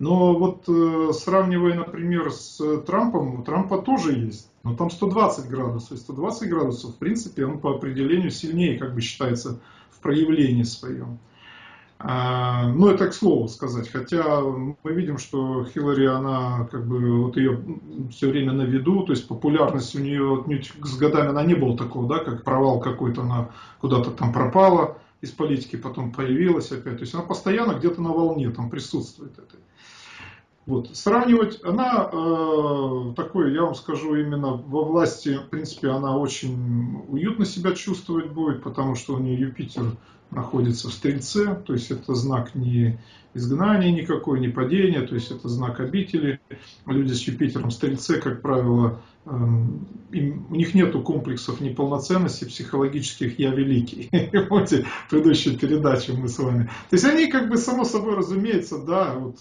Но вот э, сравнивая, например, с Трампом, у Трампа тоже есть. Но там сто двадцать градусов. И сто двадцать градусов, в принципе, он по определению сильнее, как бы считается, в проявлении своем. А, ну, это к слову сказать. Хотя мы видим, что Хиллари, она как бы, вот ее все время на виду, то есть популярность у нее отнюдь с годами, она не была такого, да, как провал какой-то, она куда-то там пропала из политики, потом появилась опять. То есть она постоянно где-то на волне там присутствует. Этой. Вот. Сравнивать, она э, такой, я вам скажу, именно во власти, в принципе, она очень уютно себя чувствовать будет, потому что у нее Юпитер находится в Стрельце, то есть это знак не изгнания никакой, не падения, то есть это знак обители. Люди с Юпитером в Стрельце, как правило, э, им, у них нету комплексов неполноценности психологических «я великий». Вот предыдущую передачу мы с вами. То есть они как бы само собой разумеется, да, вот...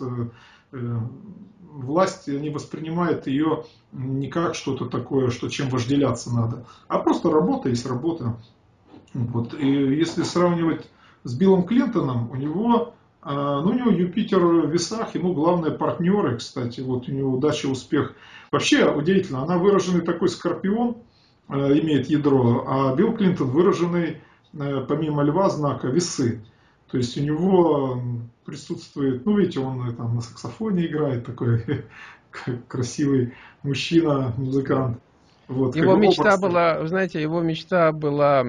власть не воспринимает ее не как что-то такое, что чем вожделяться надо, а просто работа есть работа. Вот. И если сравнивать с Биллом Клинтоном, у него, ну, у него Юпитер в весах, ему главное партнеры, кстати, вот у него удача, успех. Вообще удивительно, она выраженный такой скорпион, имеет ядро, а Билл Клинтон выраженный, помимо льва, знака весы. То есть у него присутствует, ну видите, он там на саксофоне играет, такой красивый мужчина, музыкант. Вот, его мечта была, знаете, его мечта была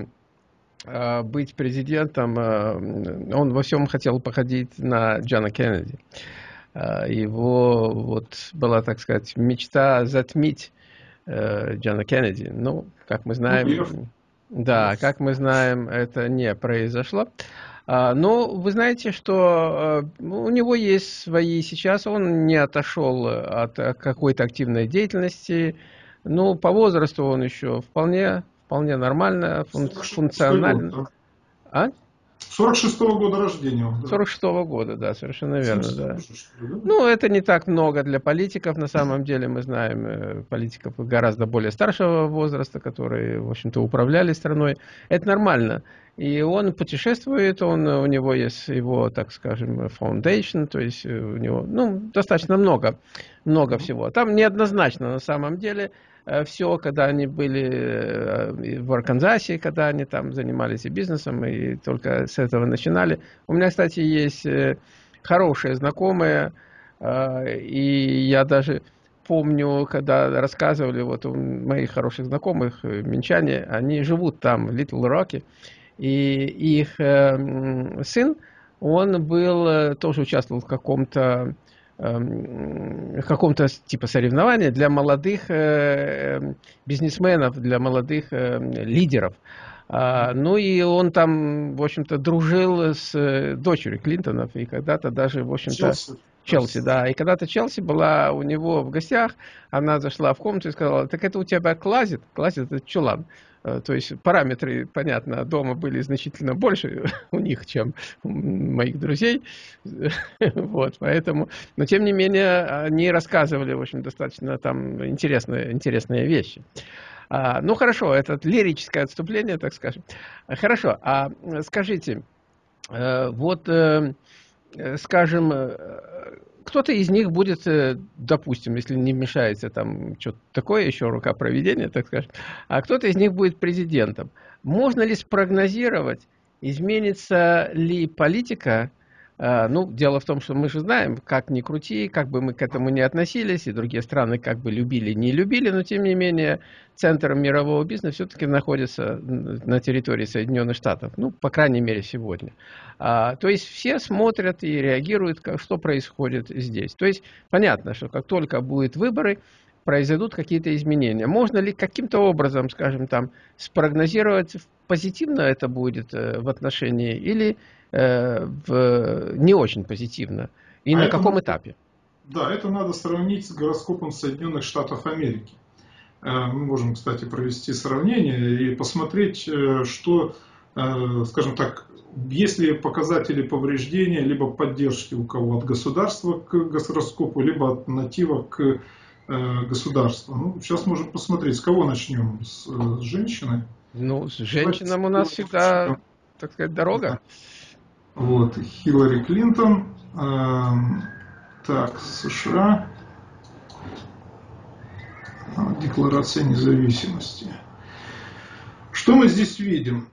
э, быть президентом, э, он во всем хотел походить на Джона Кеннеди. Э, его вот была, так сказать, мечта затмить э, Джона Кеннеди. Ну, как мы знаем, ну, да, как мы знаем, это не произошло. Но вы знаете, что у него есть свои сейчас, он не отошел от какой-то активной деятельности, но по возрасту он еще вполне, вполне нормально, функционально. А? сорок шестого года рождения. Да. сорок шестого года, да, совершенно верно. Да. Ну, это не так много для политиков. На самом деле, мы знаем политиков гораздо более старшего возраста, которые, в общем-то, управляли страной. Это нормально. И он путешествует, он, у него есть его, так скажем, foundation, то есть у него, ну, достаточно много, много всего. Там неоднозначно, на самом деле, все, когда они были в Арканзасе, когда они там занимались и бизнесом, и только с этого начинали. У меня, кстати, есть хорошие знакомые, и я даже помню, когда рассказывали, вот у моих хороших знакомых, минчане, они живут там, в Литл Роке, и их сын, он был, тоже участвовал в каком-то каком-то типа соревнования для молодых бизнесменов, для молодых лидеров. Ну и он там, в общем-то, дружил с дочерью Клинтонов, и когда-то даже, в общем-то, Челси. Челси, да, и когда-то Челси была у него в гостях, она зашла в комнату и сказала: так это у тебя клозет, клозет — это чулан. То есть параметры, понятно, дома были значительно больше у них, чем у моих друзей. Вот, поэтому, но тем не менее, они рассказывали, в общем, достаточно там интересные, интересные вещи. А, ну хорошо, это лирическое отступление, так скажем. Хорошо, а скажите, вот, скажем, кто-то из них будет, допустим, если не вмешается там что-то такое, еще рука провидения, так скажем, а кто-то из них будет президентом. Можно ли спрогнозировать, изменится ли политика? Ну, дело в том, что мы же знаем, как ни крути, как бы мы к этому ни относились, и другие страны как бы любили, не любили, но тем не менее центр мирового бизнеса все-таки находится на территории Соединенных Штатов, ну, по крайней мере, сегодня. А, то есть все смотрят и реагируют, как, что происходит здесь. То есть понятно, что как только будут выборы, произойдут какие-то изменения. Можно ли каким-то образом, скажем, там, спрогнозировать, позитивно это будет в отношении или э, в, не очень позитивно? И а на каком надо, этапе? Да, это надо сравнить с гороскопом Соединенных Штатов Америки. Мы можем, кстати, провести сравнение и посмотреть, что, скажем так, есть ли показатели повреждения, либо поддержки у кого от государства к гороскопу, либо от натива к государства. Ну, сейчас можем посмотреть, с кого начнем? С, с женщины? Ну, с женщинам у нас всегда, так сказать, дорога. Да. Вот, Хиллари Клинтон, э, так, США, Декларация независимости. Что мы здесь видим?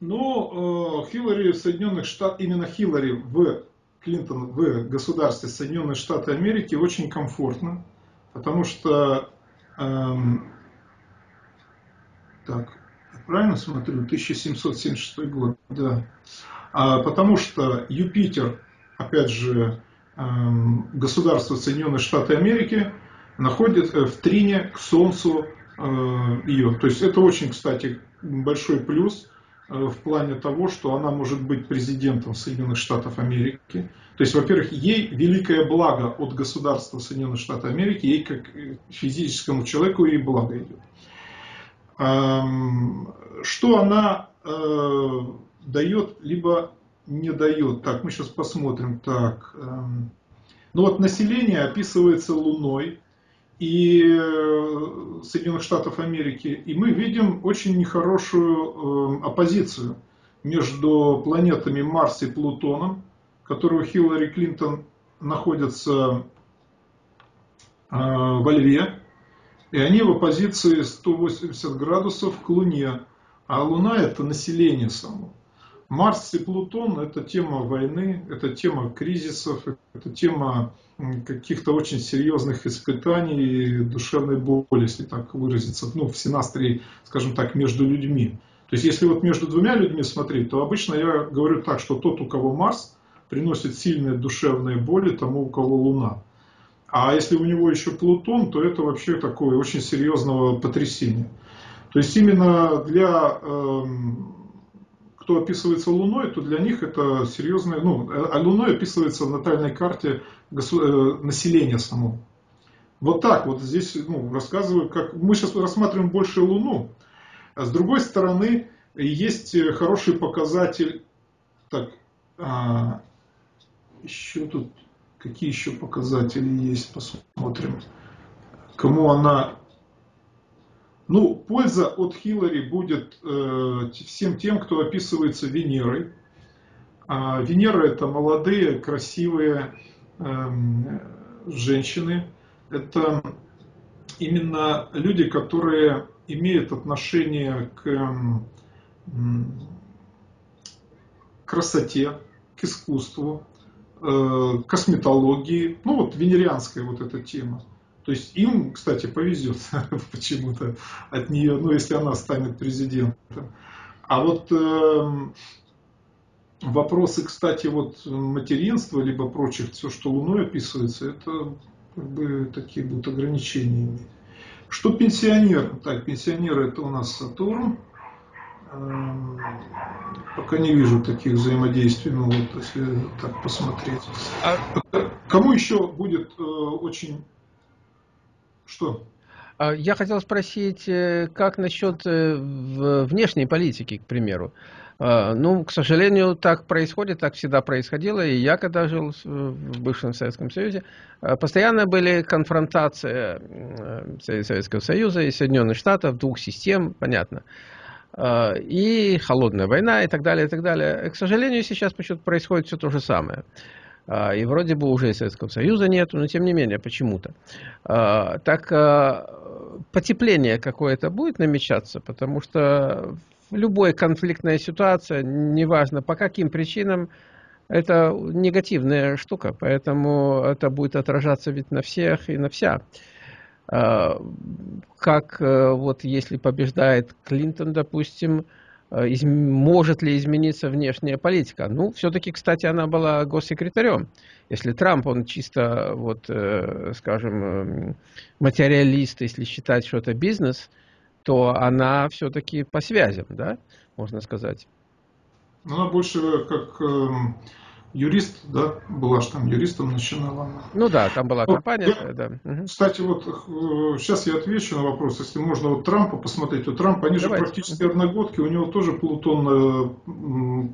Ну, э, Хиллари в Соединенных Штатах, именно Хиллари в Клинтон в государстве Соединенные Штаты Америки очень комфортно, потому что, эм, так, правильно смотрю, тысяча семьсот семьдесят шестой год, да, а, потому что Юпитер, опять же, эм, государство Соединенные Штаты Америки находит в трине к Солнцу э, ее, то есть это очень, кстати, большой плюс в плане того, что она может быть президентом Соединенных Штатов Америки. То есть, во-первых, ей великое благо от государства Соединенных Штатов Америки, ей как физическому человеку ей благо идет. Что она э, дает, либо не дает? Так, мы сейчас посмотрим. Так, э, ну вот население описывается Луной и Соединенных Штатов Америки, и мы видим очень нехорошую оппозицию между планетами Марс и Плутоном, которые у Хиллари Клинтон находятся во Льве, и они в оппозиции сто восемьдесят градусов к Луне, а Луна — это население само. Марс и Плутон — это тема войны, это тема кризисов, это тема каких-то очень серьезных испытаний и душевной боли, если так выразиться, ну, в синастрии, скажем так, между людьми. То есть, если вот между двумя людьми смотреть, то обычно я говорю так, что тот, у кого Марс, приносит сильные душевные боли тому, у кого Луна. А если у него еще Плутон, то это вообще такое очень серьезного потрясения. То есть, именно для... Эм, кто описывается Луной, то для них это серьезное... Ну, а Луной описывается в натальной карте госу... населения самого. Вот так вот здесь, ну, рассказываю, как... Мы сейчас рассматриваем больше Луну. А с другой стороны, есть хороший показатель... Так, а... еще тут... Какие еще показатели есть? Посмотрим. Кому она... Ну, польза от Хиллари будет э, всем тем, кто описывается Венерой. А Венера — это молодые, красивые э, женщины. Это именно люди, которые имеют отношение к э, красоте, к искусству, э, косметологии. Ну, вот венерианская вот эта тема. То есть им, кстати, повезет почему-то от нее, ну, если она станет президентом. А вот э, Вопросы, кстати, вот материнства, либо прочих, все, что Луной описывается, это как бы такие будут ограничения. Что пенсионеры? Так, пенсионеры — это у нас Сатурн. Пока не вижу таких взаимодействий, ну вот если так посмотреть. А кому еще будет э, очень... Что? Я хотел спросить, как насчет внешней политики, к примеру. Ну, к сожалению, так происходит, так всегда происходило. И я, когда жил в бывшем Советском Союзе, постоянно были конфронтации Советского Союза и Соединенных Штатов, двух систем, понятно. И холодная война, и так далее, и так далее. И, к сожалению, сейчас почему-то происходит все то же самое. И вроде бы уже и Советского Союза нету, но тем не менее, почему-то. Так потепление какое-то будет намечаться, потому что любая конфликтная ситуация, неважно по каким причинам, это негативная штука, поэтому это будет отражаться ведь на всех и на вся. Как вот если побеждает Клинтон, допустим, Из, может ли измениться внешняя политика? Ну, все-таки, кстати, она была госсекретарем. Если Трамп, он чисто, вот, э, скажем, э, материалист, если считать, что это бизнес, то она все-таки по связям, да, можно сказать. Она больше как э, юрист, да, была же там юристом начинала. Ну да, там была компания. Вот, да. Да. Кстати, вот сейчас я отвечу на вопрос, если можно, вот Трампа посмотреть. У Трампа, они Давайте. же практически одногодки, у него тоже Плутон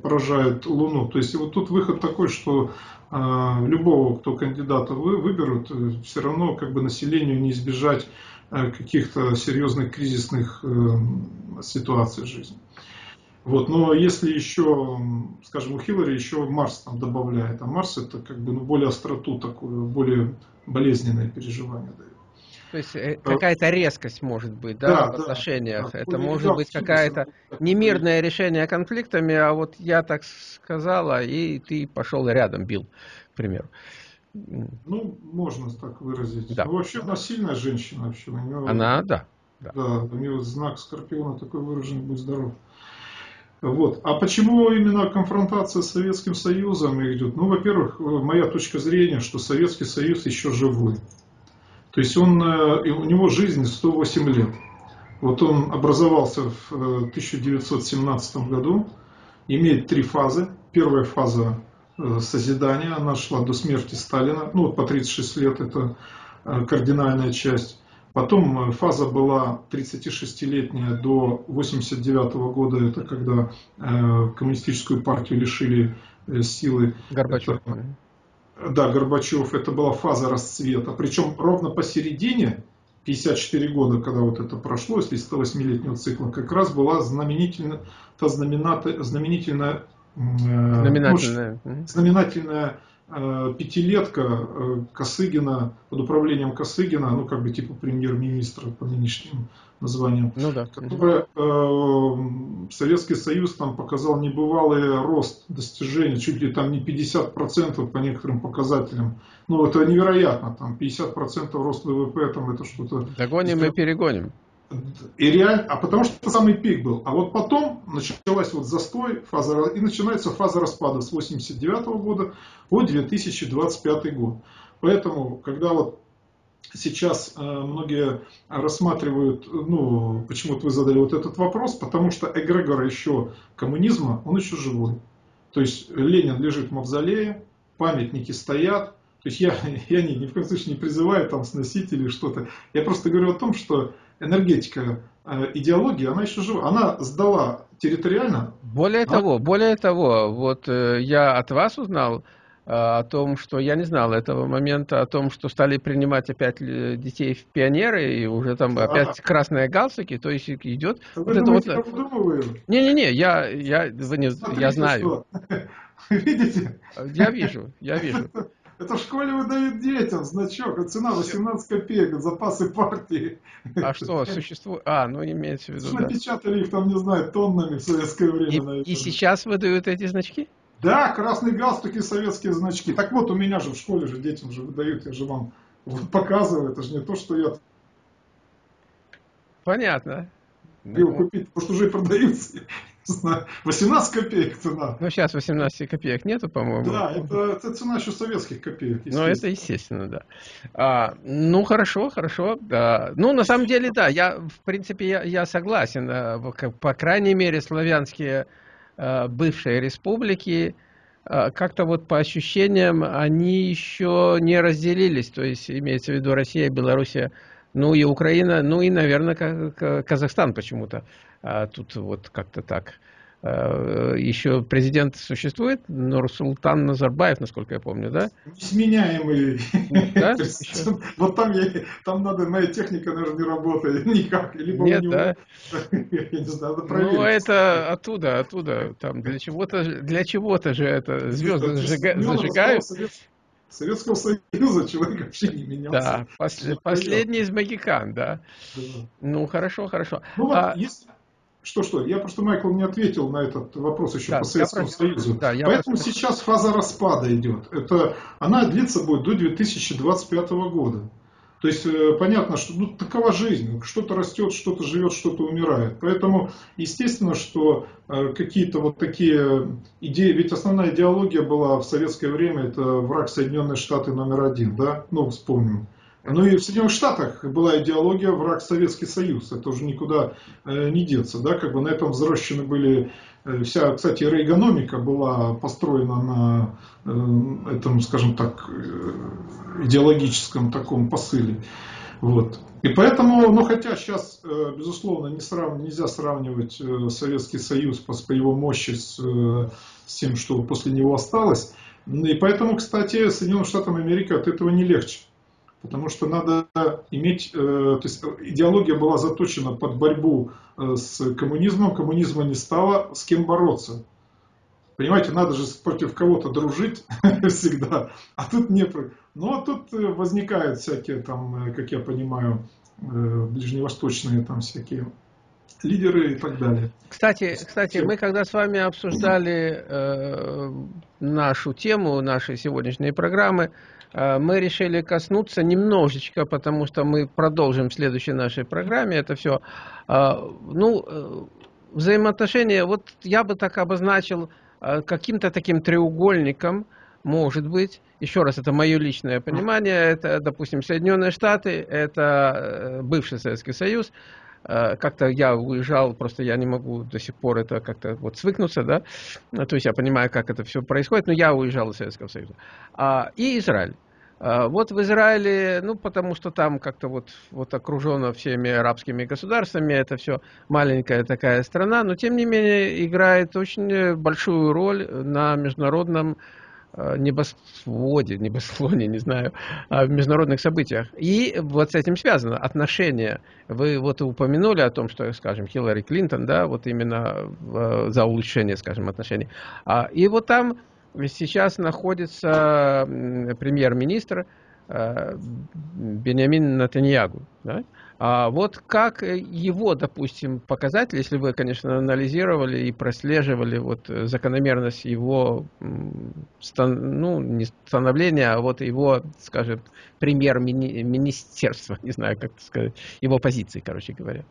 поражает Луну. То есть вот тут выход такой, что любого, кто кандидата выберут, все равно как бы населению не избежать каких-то серьезных кризисных ситуаций в жизни. Вот, но если еще, скажем, у Хиллари еще Марс там добавляет, а Марс — это как бы ну, более остроту такую, более болезненное переживание дает. То есть какая-то резкость может быть, да, да в отношениях. Да, это да, может да, быть какая-то не мирное решение конфликтами, а вот я так сказала, и ты пошел рядом, бил, к примеру. Ну, можно так выразить. Да. Вообще она сильная женщина. Вообще. У нее, она, да. Да, да у нее знак Скорпиона такой выраженный, будь здоров. Вот. А почему именно конфронтация с Советским Союзом идет? Ну, во-первых, моя точка зрения, что Советский Союз еще живой. То есть он, у него жизнь сто восемь лет. Вот он образовался в тысяча девятьсот семнадцатом году, имеет три фазы. Первая фаза созидания, она шла до смерти Сталина, ну, по тридцать шесть лет, это кардинальная часть. Потом фаза была тридцатишестилетняя до восемьдесят девятого года, это когда э, коммунистическую партию лишили э, силы. Горбачев. Это, да, Горбачев. Это была фаза расцвета. Причем ровно посередине, пятьдесят четыре года, когда вот это прошло, если сто восьмилетнего цикла, как раз была знаменительная, та знаменательная, э, знаменательная. Ну, знаменательная пятилетка Косыгина, под управлением Косыгина, ну как бы типа премьер-министра по нынешним названиям, ну, да. которая, э, Советский Союз там показал небывалый рост достижений, чуть ли там не пятьдесят процентов по некоторым показателям. Ну это невероятно, там пятьдесят процентов рост ВВП, там это что-то... Догоним и перегоним. И реально, а потому что это самый пик был. А вот потом началась вот застой, фаза, и начинается фаза распада с восемьдесят девятого года по две тысячи двадцать пятый год. Поэтому, когда вот сейчас э, многие рассматривают, ну, почему-то вы задали вот этот вопрос, потому что эгрегор еще коммунизма, он еще живой. То есть Ленин лежит в мавзолее, памятники стоят. То есть я, я не, ни в коем случае не призываю там сносить или что-то. Я просто говорю о том, что энергетика, э, идеология, она еще жива. Она сдала территориально. Более а? того, более того, вот э, я от вас узнал э, о том, что я не знал этого момента, о том, что стали принимать опять детей в пионеры, и уже там а, опять красные галстуки, то есть идет... Вы вот думаете, это вот... Не-не-не, я, я, вы не, я знаю. Видите? Я вижу, я вижу. Это в школе выдают детям значок, а цена восемнадцать копеек, запасы партии. А что, существует? А, ну имеется в виду, да. Напечатали их там, не знаю, тоннами в советское время. И, и сейчас выдают эти значки? Да, красные галстуки, советские значки. Так вот, у меня же в школе же детям же выдают, я же вам показываю, это же не то, что я... Понятно. Его купить, потому что уже и продаются. восемнадцать копеек цена. Ну, сейчас восемнадцать копеек нету, по-моему. Да, это, это цена еще советских копеек. Ну, это естественно, да. А, ну, хорошо, хорошо. Да. Ну, на самом деле, да, я, в принципе, я, я согласен. По крайней мере, славянские бывшие республики, как-то вот по ощущениям, они еще не разделились. То есть, имеется в виду Россия, Белоруссия, ну и Украина, ну и, наверное, Казахстан почему-то. А тут вот как-то так. Еще президент существует, Нурсултан Назарбаев, насколько я помню, да? Несменяемый. Да? Вот там, я, там надо, моя техника, наверное, не работает никак. Либо нет, у него... да? Я не знаю, надо проверить. Ну, это оттуда, оттуда. Там для чего-то, для чего-то же это звезды зажига... зажигают. Советского Союза человек вообще не менялся. Да, после, последний из магикан, да. Да. Ну, хорошо, хорошо. Ну, вот, а... если... Что, что? Я просто, Майкл, не ответил на этот вопрос еще да, по Советскому Союзу. Да, поэтому просто... сейчас фаза распада идет. Это, она длится будет до две тысячи двадцать пятого года. То есть, понятно, что ну, такова жизнь. Что-то растет, что-то живет, что-то умирает. Поэтому, естественно, что какие-то вот такие идеи... Ведь основная идеология была в советское время, это враг Соединенные Штаты номер один, да? Ну, вспомним. Ну и в Соединенных Штатах была идеология «враг Советский Союз». Это уже никуда не деться. Да? Как бы на этом взращены были... Вся, кстати, рейгономика была построена на этом, скажем так, идеологическом таком посыле. Вот. И поэтому, ну хотя сейчас, безусловно, не срав... нельзя сравнивать Советский Союз по, по его мощи с, с тем, что после него осталось. И поэтому, кстати, Соединенным Штатам Америки от этого не легче. Потому что надо иметь, то есть идеология была заточена под борьбу с коммунизмом, коммунизма не стало, с кем бороться. Понимаете, надо же против кого-то дружить всегда, а тут не... Ну а тут возникают всякие там, как я понимаю, ближневосточные там всякие лидеры и так далее. Кстати, кстати, мы когда с вами обсуждали э, нашу тему, нашей сегодняшней программы, э, мы решили коснуться немножечко, потому что мы продолжим в следующей нашей программе это все. Э, ну, э, взаимоотношения, вот я бы так обозначил э, каким-то таким треугольником, может быть, еще раз, это мое личное понимание, это, допустим, Соединенные Штаты, это бывший Советский Союз. Как-то я уезжал, просто я не могу до сих пор это как-то вот свыкнуться, да, то есть я понимаю, как это все происходит, но я уезжал из Советского Союза. И Израиль. Вот в Израиле, ну, потому что там как-то вот, вот окружено всеми арабскими государствами, это все маленькая такая страна, но тем не менее играет очень большую роль на международном небосводе, небосклоне, не знаю, в международных событиях. И вот с этим связано отношение. Вы вот упомянули о том, что, скажем, Хиллари Клинтон, да, вот именно за улучшение, скажем, отношений. И вот там сейчас находится премьер-министр Биньямин Нетаньяху, да? А вот как его, допустим, показатель, если вы, конечно, анализировали и прослеживали вот закономерность его, ну, не становления, а вот его, скажем, премьер-министерства, не знаю, как сказать, его позиции, короче говоря.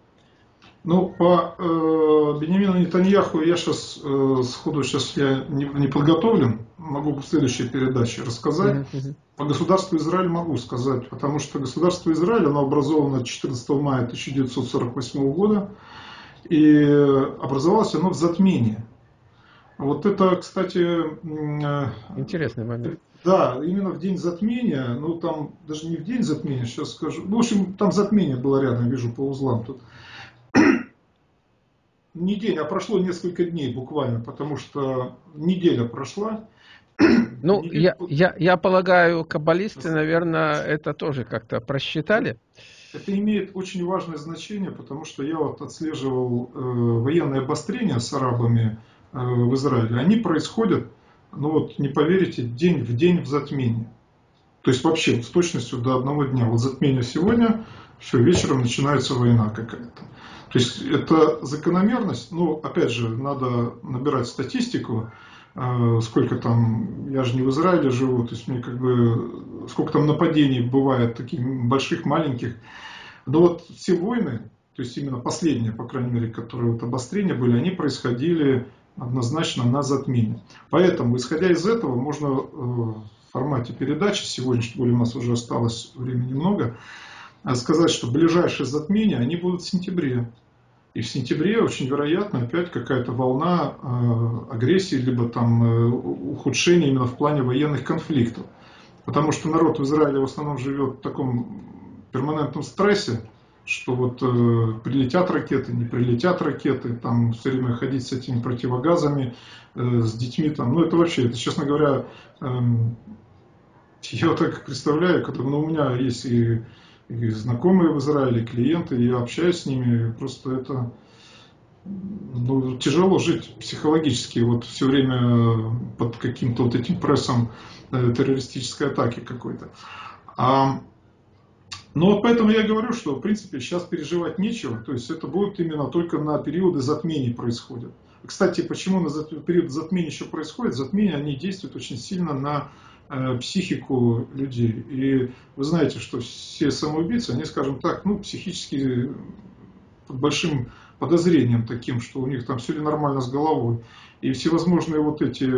Ну, по э, Биньямину Нетаньяху я сейчас э, сходу сейчас я не, не подготовлен, могу в следующей передаче рассказать. Mm-hmm. По государству Израиль могу сказать, потому что государство Израиль, оно образовано четырнадцатого мая тысяча девятьсот сорок восьмого года, и образовалось оно в затмении. Вот это, кстати... Интересный момент. Да, именно в день затмения, ну там даже не в день затмения, сейчас скажу. Ну, в общем, там затмение было рядом, вижу по узлам тут. Неделя, а прошло несколько дней буквально, потому что неделя прошла. Ну, неделя... Я, я, я полагаю, каббалисты, наверное, это тоже как-то просчитали. Это имеет очень важное значение, потому что я вот отслеживал э, военные обострения с арабами э, в Израиле. Они происходят, ну вот не поверите, день в день в затмении. То есть вообще с точностью до одного дня. Вот затмение сегодня, все, вечером начинается война какая-то. То есть это закономерность, но опять же надо набирать статистику, сколько там, я же не в Израиле живу, то есть мне как бы, сколько там нападений бывает, таких больших, маленьких. Но вот все войны, то есть именно последние, по крайней мере, которые вот обострения были, они происходили однозначно на затмении. Поэтому, исходя из этого, можно в формате передачи, сегодня, тем более у нас уже осталось времени много, сказать, что ближайшие затмения, они будут в сентябре. И в сентябре очень вероятно опять какая-то волна э, агрессии, либо там э, ухудшения именно в плане военных конфликтов. Потому что народ в Израиле в основном живет в таком перманентном стрессе, что вот э, прилетят ракеты, не прилетят ракеты, там все время ходить с этими противогазами, э, с детьми там. Ну это вообще, это, честно говоря, э, я вот так представляю, когда, ну, у меня есть и... и знакомые в Израиле, клиенты, я общаюсь с ними, просто это, ну, тяжело жить психологически, вот все время под каким-то вот этим прессом э, террористической атаки какой-то. А, ну вот поэтому я говорю, что в принципе сейчас переживать нечего, то есть это будет именно только на периоды затмений происходит. Кстати, почему на период затмений еще происходит? Затмения, они действуют очень сильно на психику людей. И вы знаете, что все самоубийцы, они, скажем так, ну, психически под большим подозрением таким, что у них там все ли нормально с головой. И всевозможные вот эти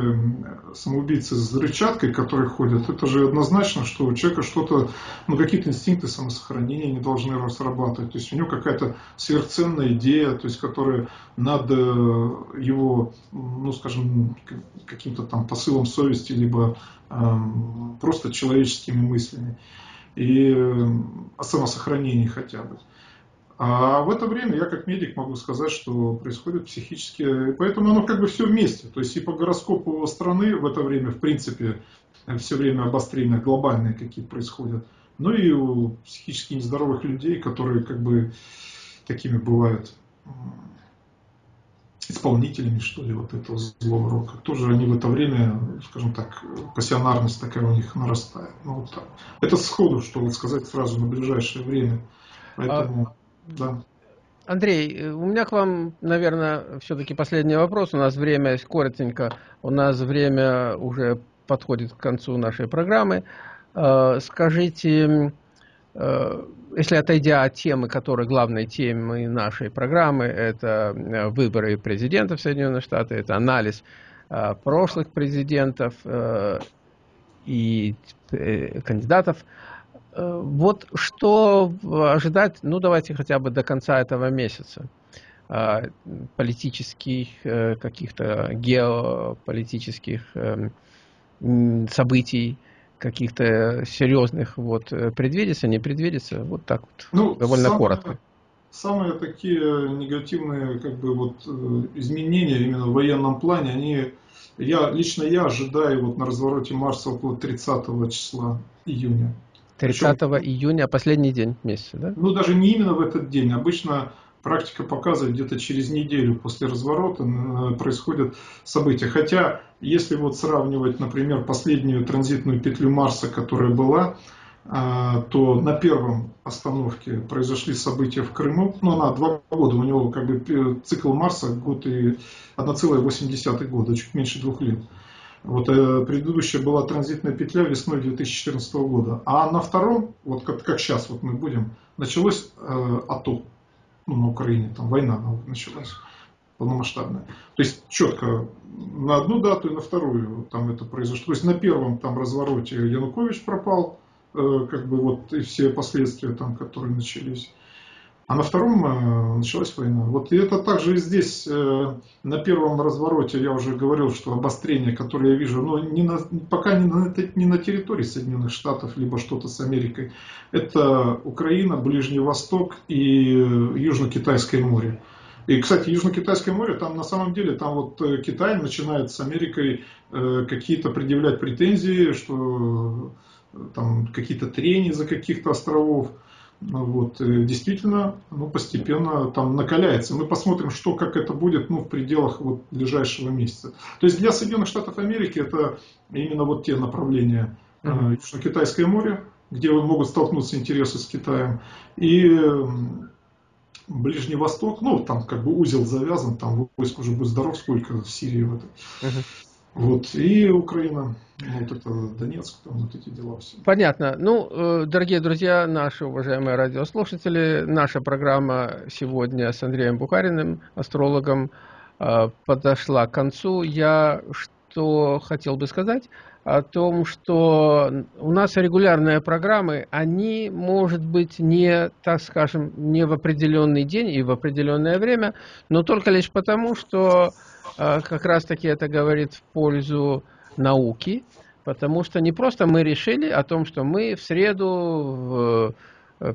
самоубийцы с рычаткой, которые ходят, это же однозначно, что у человека что-то, ну, какие-то инстинкты самосохранения не должны разрабатывать. То есть у него какая-то сверхценная идея, то есть которая над его, ну, скажем, каким-то там посылом совести, либо эм, просто человеческими мыслями и э, о самосохранении хотя бы. А в это время я как медик могу сказать, что происходит психически, поэтому оно как бы все вместе. То есть и по гороскопу страны в это время, в принципе, все время обострения глобальные какие-то происходят. Ну и у психически нездоровых людей, которые как бы такими бывают исполнителями, что ли, вот этого злого рока. Тоже они в это время, скажем так, пассионарность такая у них нарастает. Ну, вот так. Это сходу, что вот сказать сразу на ближайшее время. Поэтому... Да. Андрей, у меня к вам, наверное, все-таки последний вопрос. У нас время, коротенько, у нас время уже подходит к концу нашей программы. Скажите, если отойдя от темы, которая главной темой нашей программы, это выборы президентов Соединенных Штатов, это анализ прошлых президентов и кандидатов, вот что ожидать, ну давайте хотя бы до конца этого месяца, политических, каких-то геополитических событий, каких-то серьезных, вот, предвидится, не предвидится, вот так вот, ну, довольно самые, коротко. Самые такие негативные, как бы, вот, изменения именно в военном плане, они... Я, лично я ожидаю вот на развороте марса около тридцатого числа июня. тридцатого июня, последний день месяца, да? Ну, даже не именно в этот день. Обычно практика показывает, где-то через неделю после разворота происходят события. Хотя, если вот сравнивать, например, последнюю транзитную петлю Марса, которая была, то на первом остановке произошли события в Крыму. Ну, она два года, у него как бы цикл Марса год и одна целая восемь десятых года, чуть меньше двух лет. Вот э, предыдущая была транзитная петля весной две тысячи четырнадцатого года. А на втором, вот как, как сейчас вот мы будем, началось э, АТО, ну, на Украине, там война началась полномасштабная. То есть четко на одну дату и на вторую там это произошло. То есть на первом там развороте Янукович пропал, э, как бы вот и все последствия там, которые начались. А на втором началась война. Вот и это также и здесь, э, на первом развороте, я уже говорил, что обострение, которое я вижу, но не на, пока не на, не на территории Соединенных Штатов, либо что-то с Америкой, это Украина, Ближний Восток и Южно-Китайское море. И, кстати, Южно-Китайское море, там на самом деле, там вот Китай начинает с Америкой э, какие-то предъявлять претензии, что э, там какие-то трения за каких-то островов. Вот, действительно, ну, постепенно там накаляется. Мы посмотрим, что, как это будет, ну, в пределах вот ближайшего месяца. То есть для Соединенных Штатов Америки это именно вот те направления. Mm-hmm. Южно-Китайское море, где могут столкнуться интересы с Китаем. И Ближний Восток, ну, там как бы узел завязан, там войск уже будет здоров, сколько в Сирии. В этой. Mm-hmm. Вот, и Украина, вот это Донецк, там вот эти дела все. Понятно. Ну, дорогие друзья, наши уважаемые радиослушатели, наша программа сегодня с Андреем Бухариным, астрологом, подошла к концу. Я что хотел бы сказать о том, что у нас регулярные программы, они, может быть, не, так скажем, не в определенный день и в определенное время, но только лишь потому, что... Как раз таки это говорит в пользу науки, потому что не просто мы решили о том, что мы в среду в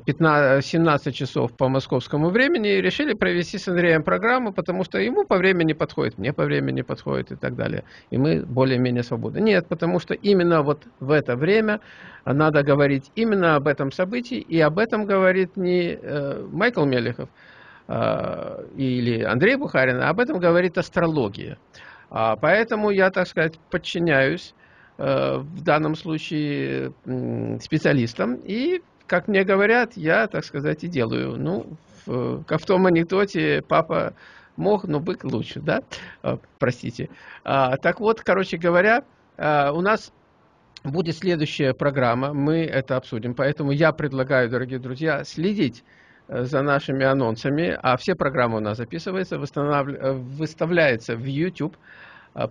семнадцать часов по московскому времени решили провести с Андреем программу, потому что ему по времени подходит, мне по времени подходит и так далее, и мы более-менее свободны. Нет, потому что именно вот в это время надо говорить именно об этом событии, и об этом говорит не Майкл Мелихов или Андрей Бухарин, об этом говорит астрология. Поэтому я, так сказать, подчиняюсь в данном случае специалистам. И, как мне говорят, я, так сказать, и делаю. Ну, как в том анекдоте, папа мог, но бык лучше, да? Простите. Так вот, короче говоря, у нас... будет следующая программа. Мы это обсудим. Поэтому я предлагаю, дорогие друзья, следить за нашими анонсами, а все программы у нас записываются, выставляются в YouTube,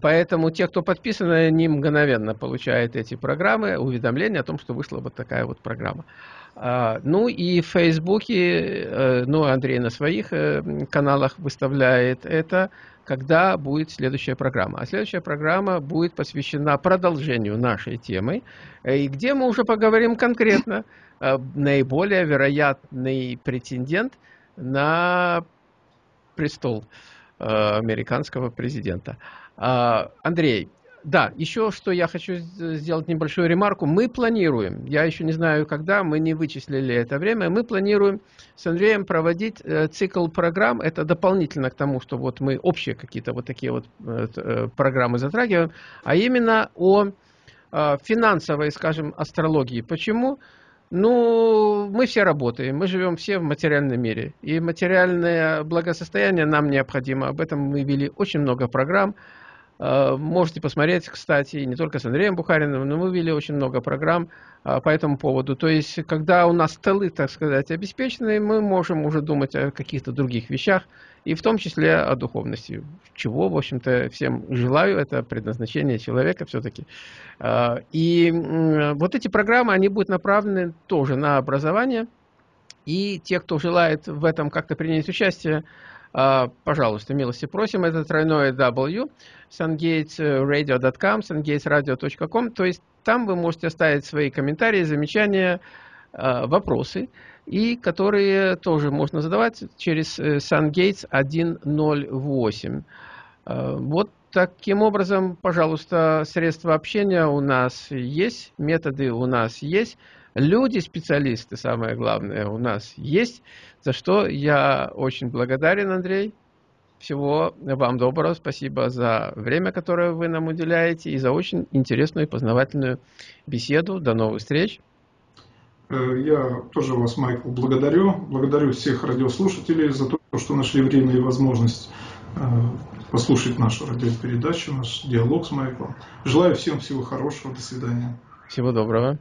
поэтому те, кто подписаны, не мгновенно получают эти программы, уведомления о том, что вышла вот такая вот программа. Ну и в Фейсбуке, ну Андрей на своих каналах выставляет это, когда будет следующая программа. А следующая программа будет посвящена продолжению нашей темы, и где мы уже поговорим конкретно наиболее вероятный претендент на престол американского президента. Андрей, да, еще что я хочу сделать небольшую ремарку. Мы планируем, я еще не знаю когда, мы не вычислили это время, мы планируем с Андреем проводить цикл программ, это дополнительно к тому, что вот мы общие какие-то вот такие вот программы затрагиваем, а именно о финансовой, скажем, астрологии. Почему? Ну, мы все работаем, мы живем все в материальном мире, и материальное благосостояние нам необходимо. Об этом мы вели очень много программ. Можете посмотреть, кстати, не только с Андреем Бухариным, но мы вели очень много программ по этому поводу. То есть, когда у нас столы, так сказать, обеспечены, мы можем уже думать о каких-то других вещах, и в том числе о духовности, чего, в общем-то, всем желаю. Это предназначение человека все-таки. И вот эти программы, они будут направлены тоже на образование, и те, кто желает в этом как-то принять участие, пожалуйста, милости просим. Это тройное W, сан гейтс радио точка ком, сан гейтс радио точка ком. То есть там вы можете оставить свои комментарии, замечания, вопросы, и которые тоже можно задавать через сан гейтс сто восемь. Вот таким образом, пожалуйста, средства общения у нас есть, методы у нас есть. Люди, специалисты, самое главное, у нас есть, за что я очень благодарен, Андрей. Всего вам доброго, спасибо за время, которое вы нам уделяете, и за очень интересную и познавательную беседу. До новых встреч. Я тоже вас, Майкл, благодарю. Благодарю всех радиослушателей за то, что нашли время и возможность послушать нашу радиопередачу, наш диалог с Майклом. Желаю всем всего хорошего. До свидания. Всего доброго.